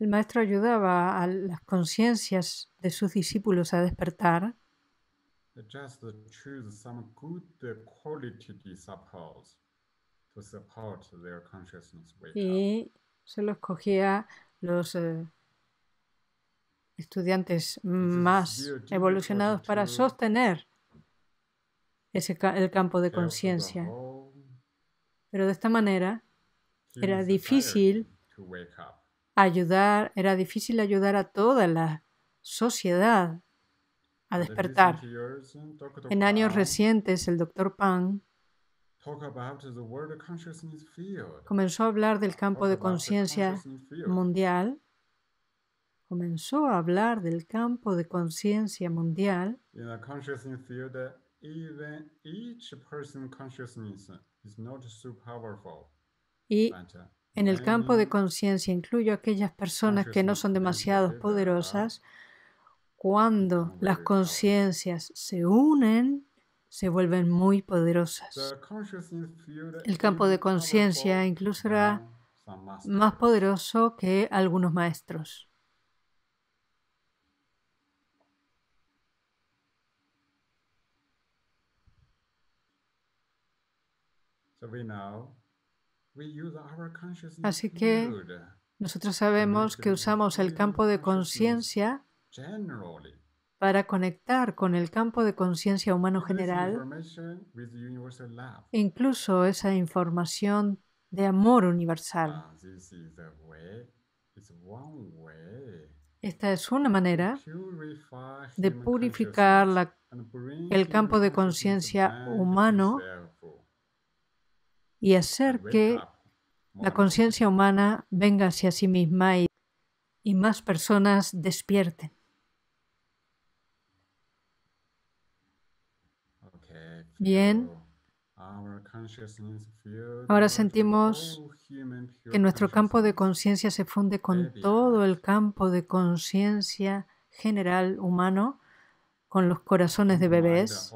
maestro ayudaba a las conciencias de sus discípulos a despertar. Y solo escogía los eh, estudiantes más evolucionados para sostener ese ca el campo de conciencia. Pero de esta manera era difícil ayudar, era difícil ayudar a toda la sociedad a despertar. En años recientes, el doctor Pang comenzó a hablar del campo de conciencia mundial. Comenzó a hablar del campo de conciencia mundial. Y en el campo de conciencia incluyo aquellas personas que no son demasiado poderosas. Cuando las conciencias se unen, se vuelven muy poderosas. El campo de conciencia incluso era más poderoso que algunos maestros. Así que nosotros sabemos que usamos el campo de conciencia para conectar con el campo de conciencia humano general, incluso esa información de amor universal. Esta es una manera de purificar la, el campo de conciencia humano y hacer que la conciencia humana venga hacia sí misma y, y más personas despierten. Bien, ahora sentimos que nuestro campo de conciencia se funde con todo el campo de conciencia general humano, con los corazones de bebés.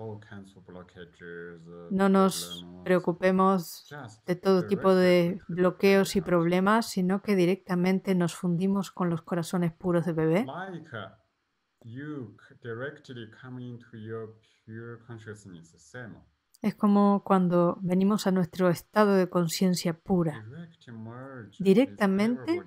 No nos preocupemos de todo tipo de bloqueos y problemas, sino que directamente nos fundimos con los corazones puros de bebé. Es como cuando venimos a nuestro estado de conciencia pura. Directamente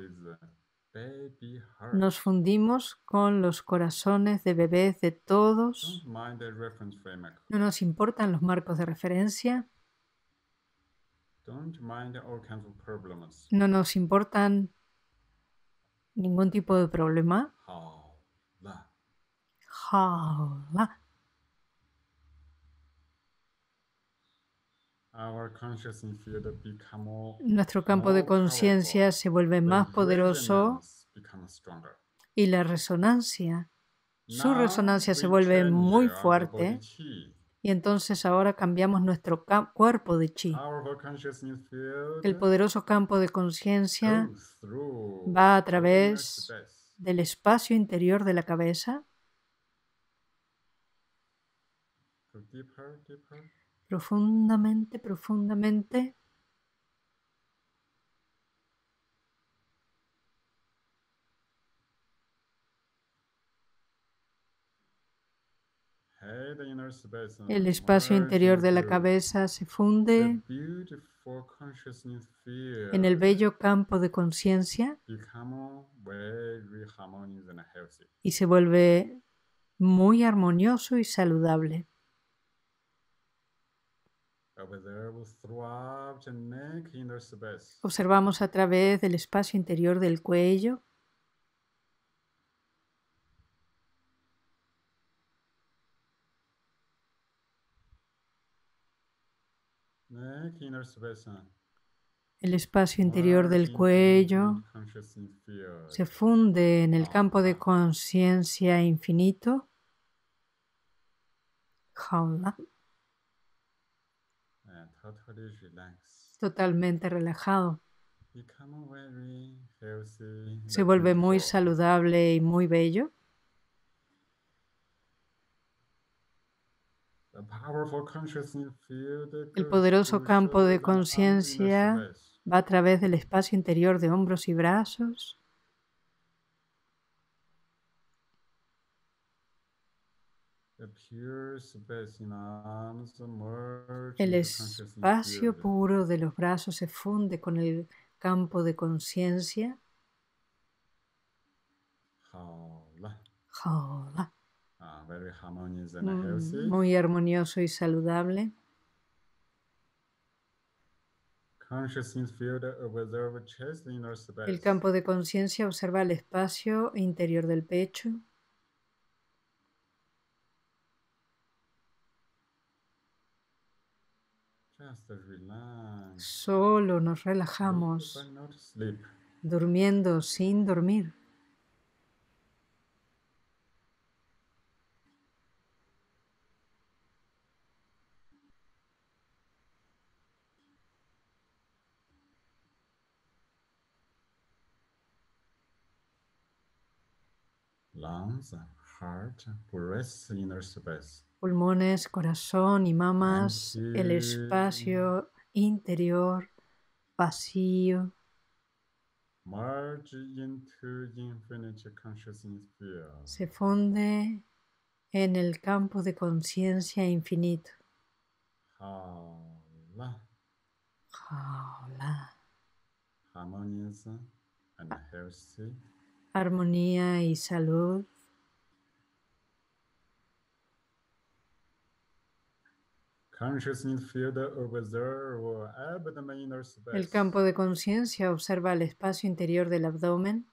nos fundimos con los corazones de bebés de todos. No nos importan los marcos de referencia. No nos importan ningún tipo de problema. Jaula. Nuestro campo de conciencia se vuelve más poderoso y la resonancia, su resonancia se vuelve muy fuerte y entonces ahora cambiamos nuestro cuerpo de chi. El poderoso campo de conciencia va a través del espacio interior de la cabeza. Profundamente, profundamente. El espacio interior de la cabeza se funde en el bello campo de conciencia y se vuelve muy armonioso y saludable. Observamos a través del espacio interior del cuello. El espacio interior del cuello se funde en el campo de conciencia infinito. Jaula. Totalmente relajado. Se vuelve muy saludable y muy bello. El poderoso campo de conciencia va a través del espacio interior de hombros y brazos. El espacio puro de los brazos se funde con el campo de conciencia. Muy armonioso y saludable. El campo de conciencia observa el espacio interior del pecho. Solo nos relajamos, durmiendo sin dormir. lungs, heart, breath, inner space. Pulmones, corazón y mamas, empty, el espacio interior, vacío. Merge into infinite consciousness field. Se funde en el campo de conciencia infinito. Jaula. Jaula. Harmonious and healthy. Armonía y salud. El campo de conciencia observa el espacio interior del abdomen.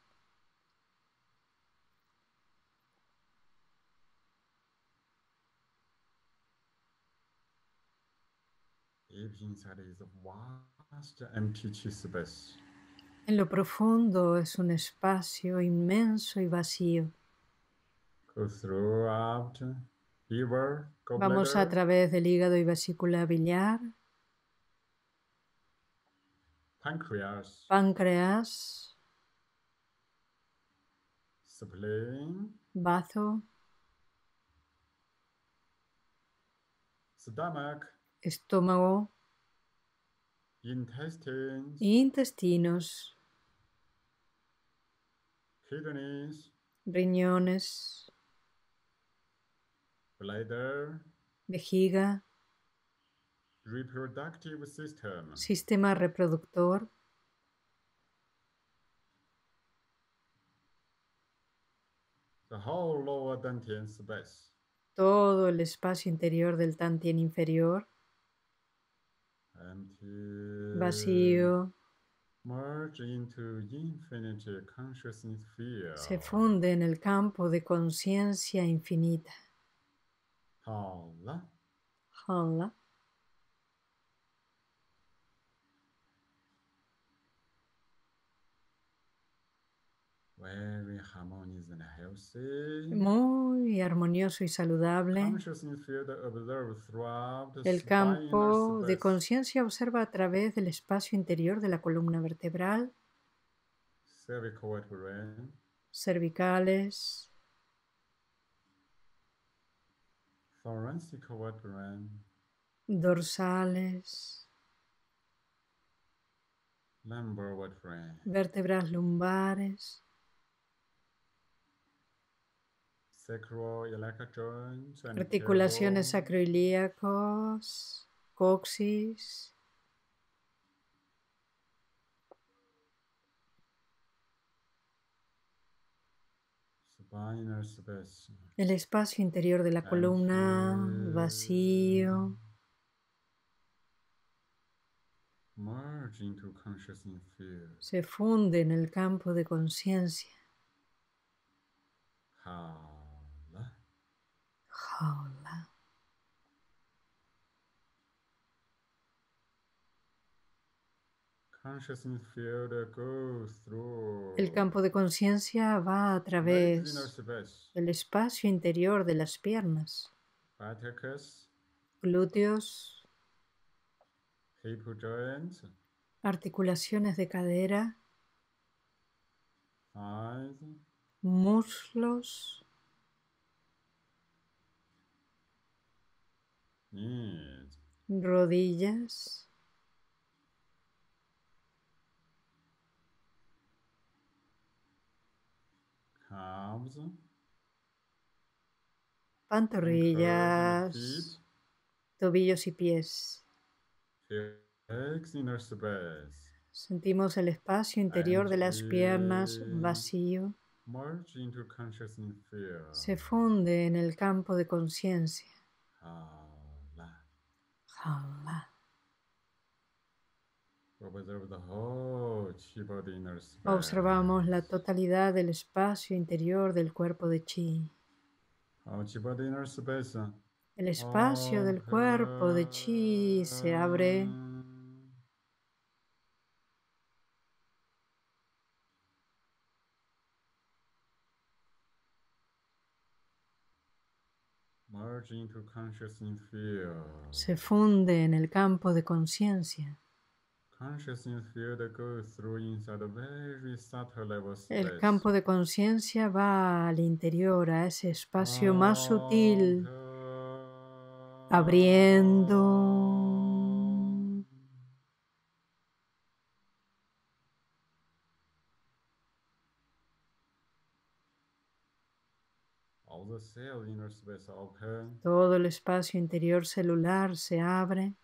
En lo profundo es un espacio inmenso y vacío. Vamos a través del hígado y vesícula biliar, páncreas, páncreas, bazo, estómago, intestinos, riñones, bladder, vejiga, reproductive system, sistema reproductor, the whole lower dantian space, todo el espacio interior del dantian inferior, empty, vacío, merge into infinite consciousness field, se funde en el campo de conciencia infinita. Hala. Hala. Very harmonious and healthy. Muy armonioso y saludable. El campo de conciencia observa a través del espacio interior de la columna vertebral, cervicales, dorsales, vértebras lumbares, articulaciones sacroiliacos, coxis, el espacio interior de la columna, vacío. Se funde en el campo de conciencia. Jaula. Jaula. El campo de conciencia va a través del espacio interior de las piernas, glúteos, articulaciones de cadera, muslos, rodillas, pantorrillas, tobillos y pies. Sentimos el espacio interior de las piernas vacío. Se funde en el campo de conciencia. Jaula. Observamos la totalidad del espacio interior del cuerpo de Chi. El espacio del cuerpo de Chi se abre. Se funde en el campo de conciencia. El campo de conciencia va al interior, a ese espacio más sutil, abriendo, todo el espacio interior celular se abre.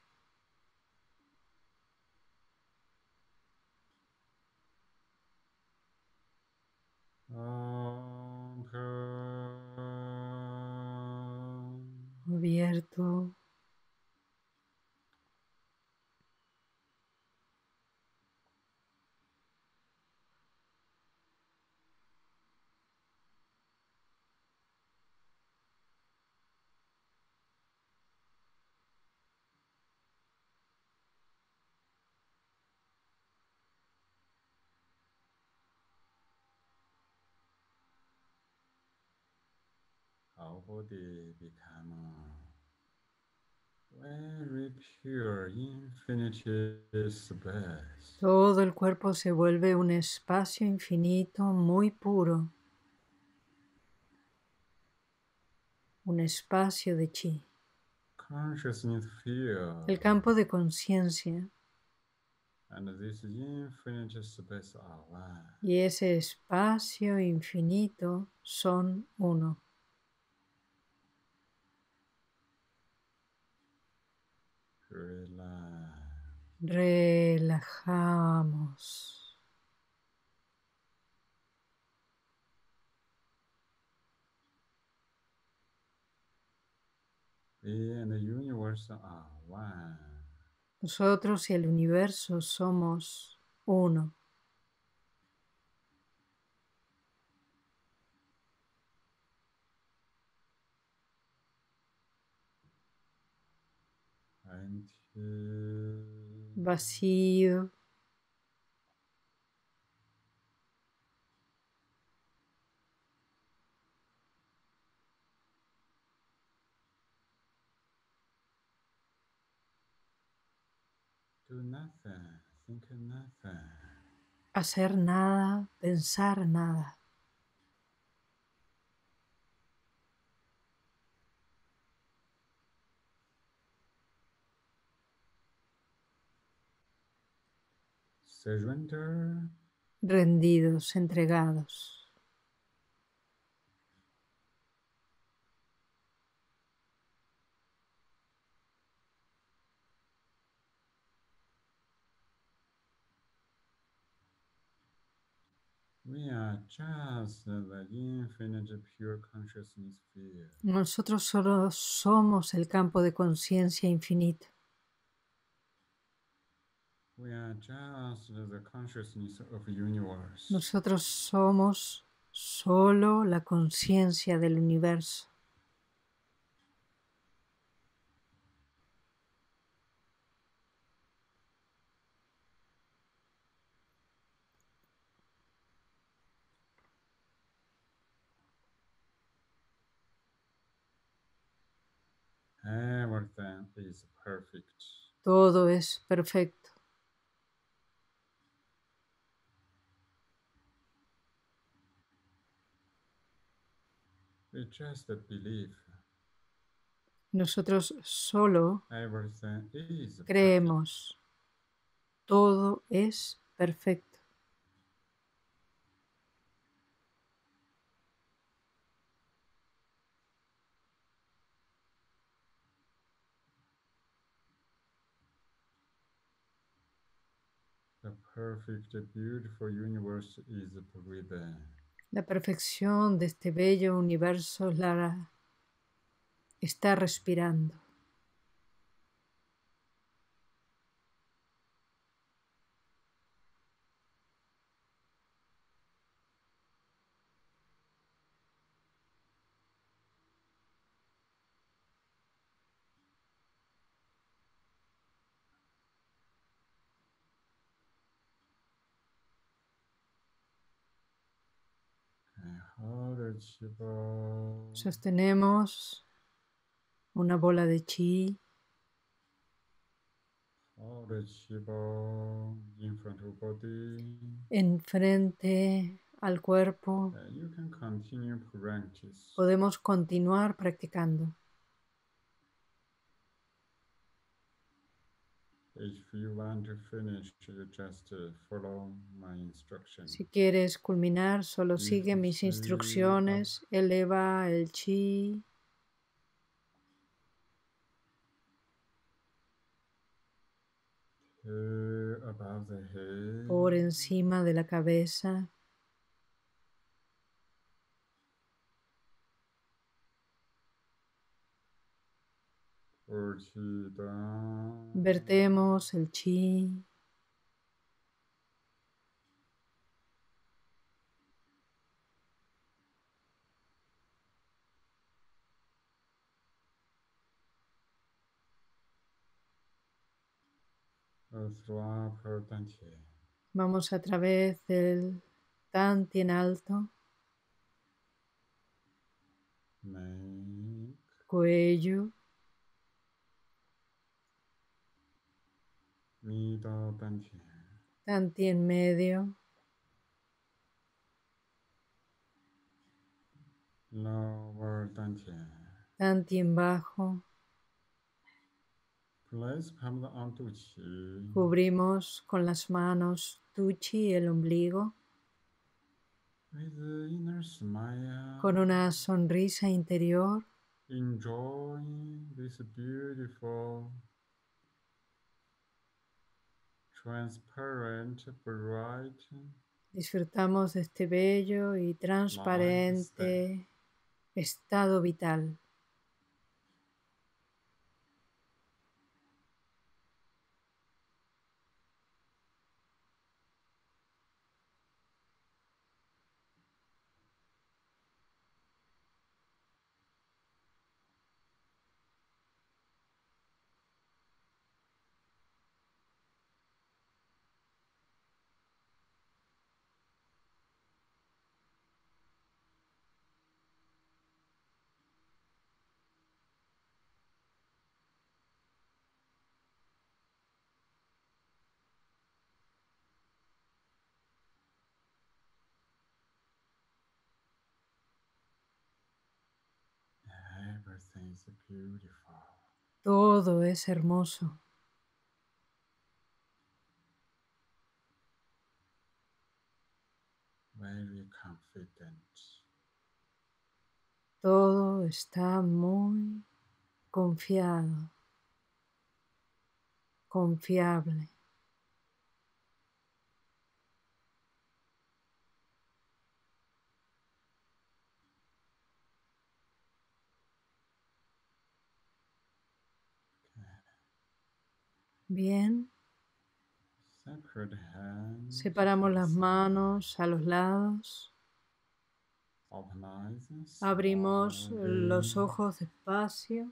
Abierto. Todo el cuerpo se vuelve un espacio infinito muy puro, un espacio de chi. El campo de conciencia y ese espacio infinito son uno. Relajamos. Nosotros y el universo somos uno. Vacío. Do nothing, think of nothing. Hacer nada, pensar nada. Rendidos, entregados. Nosotros solo somos el campo de conciencia infinito. Nosotros somos solo la conciencia del universo. Everything is perfect. Todo es perfecto. Nosotros solo creemos. Todo es perfecto. The perfect, beautiful universe is breathing. La perfección de este bello universo la está respirando. Sostenemos una bola de chi. in front of body, enfrente al cuerpo. Uh, you can continue practice. Podemos continuar practicando. If you want to finish, you just follow my instructions. Si quieres culminar, solo sigue mis instrucciones. Eleva el chi. Above the head. Por encima de la cabeza. Vertemos el chi. Vamos a través del tan tien alto. Cuello. Tanti en medio. Tanti en bajo. Cubrimos con las manos tuchi el ombligo. Con una sonrisa interior. Enjoying this beautiful transparent, bright, disfrutamos de este bello y transparente estado vital. Todo es hermoso. Very confident. Todo está muy confiado, confiable. Bien. Separamos las manos a los lados. Abrimos los ojos despacio.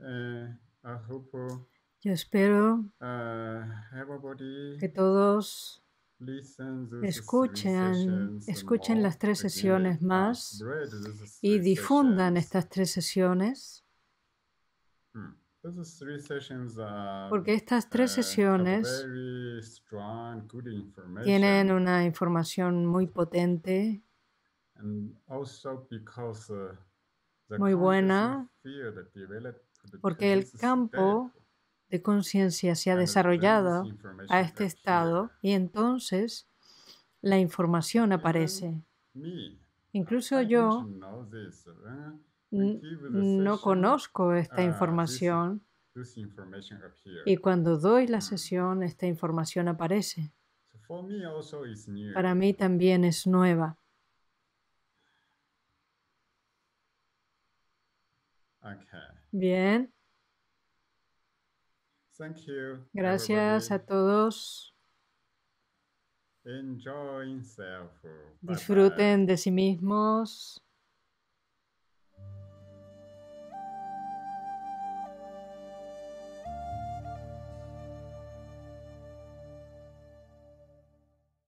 Eh, Yo espero que todos escuchen, escuchen las tres sesiones más y difundan estas tres sesiones, porque estas tres sesiones tienen una información muy potente, muy buena, porque el campo de conciencia se ha desarrollado a este estado y entonces la información aparece. Incluso yo no conozco esta información y cuando doy la sesión esta información aparece. Para mí también es nueva. Bien. Thank you, Gracias everybody. a todos. Enjoy yourself. Disfruten bye bye. de sí mismos.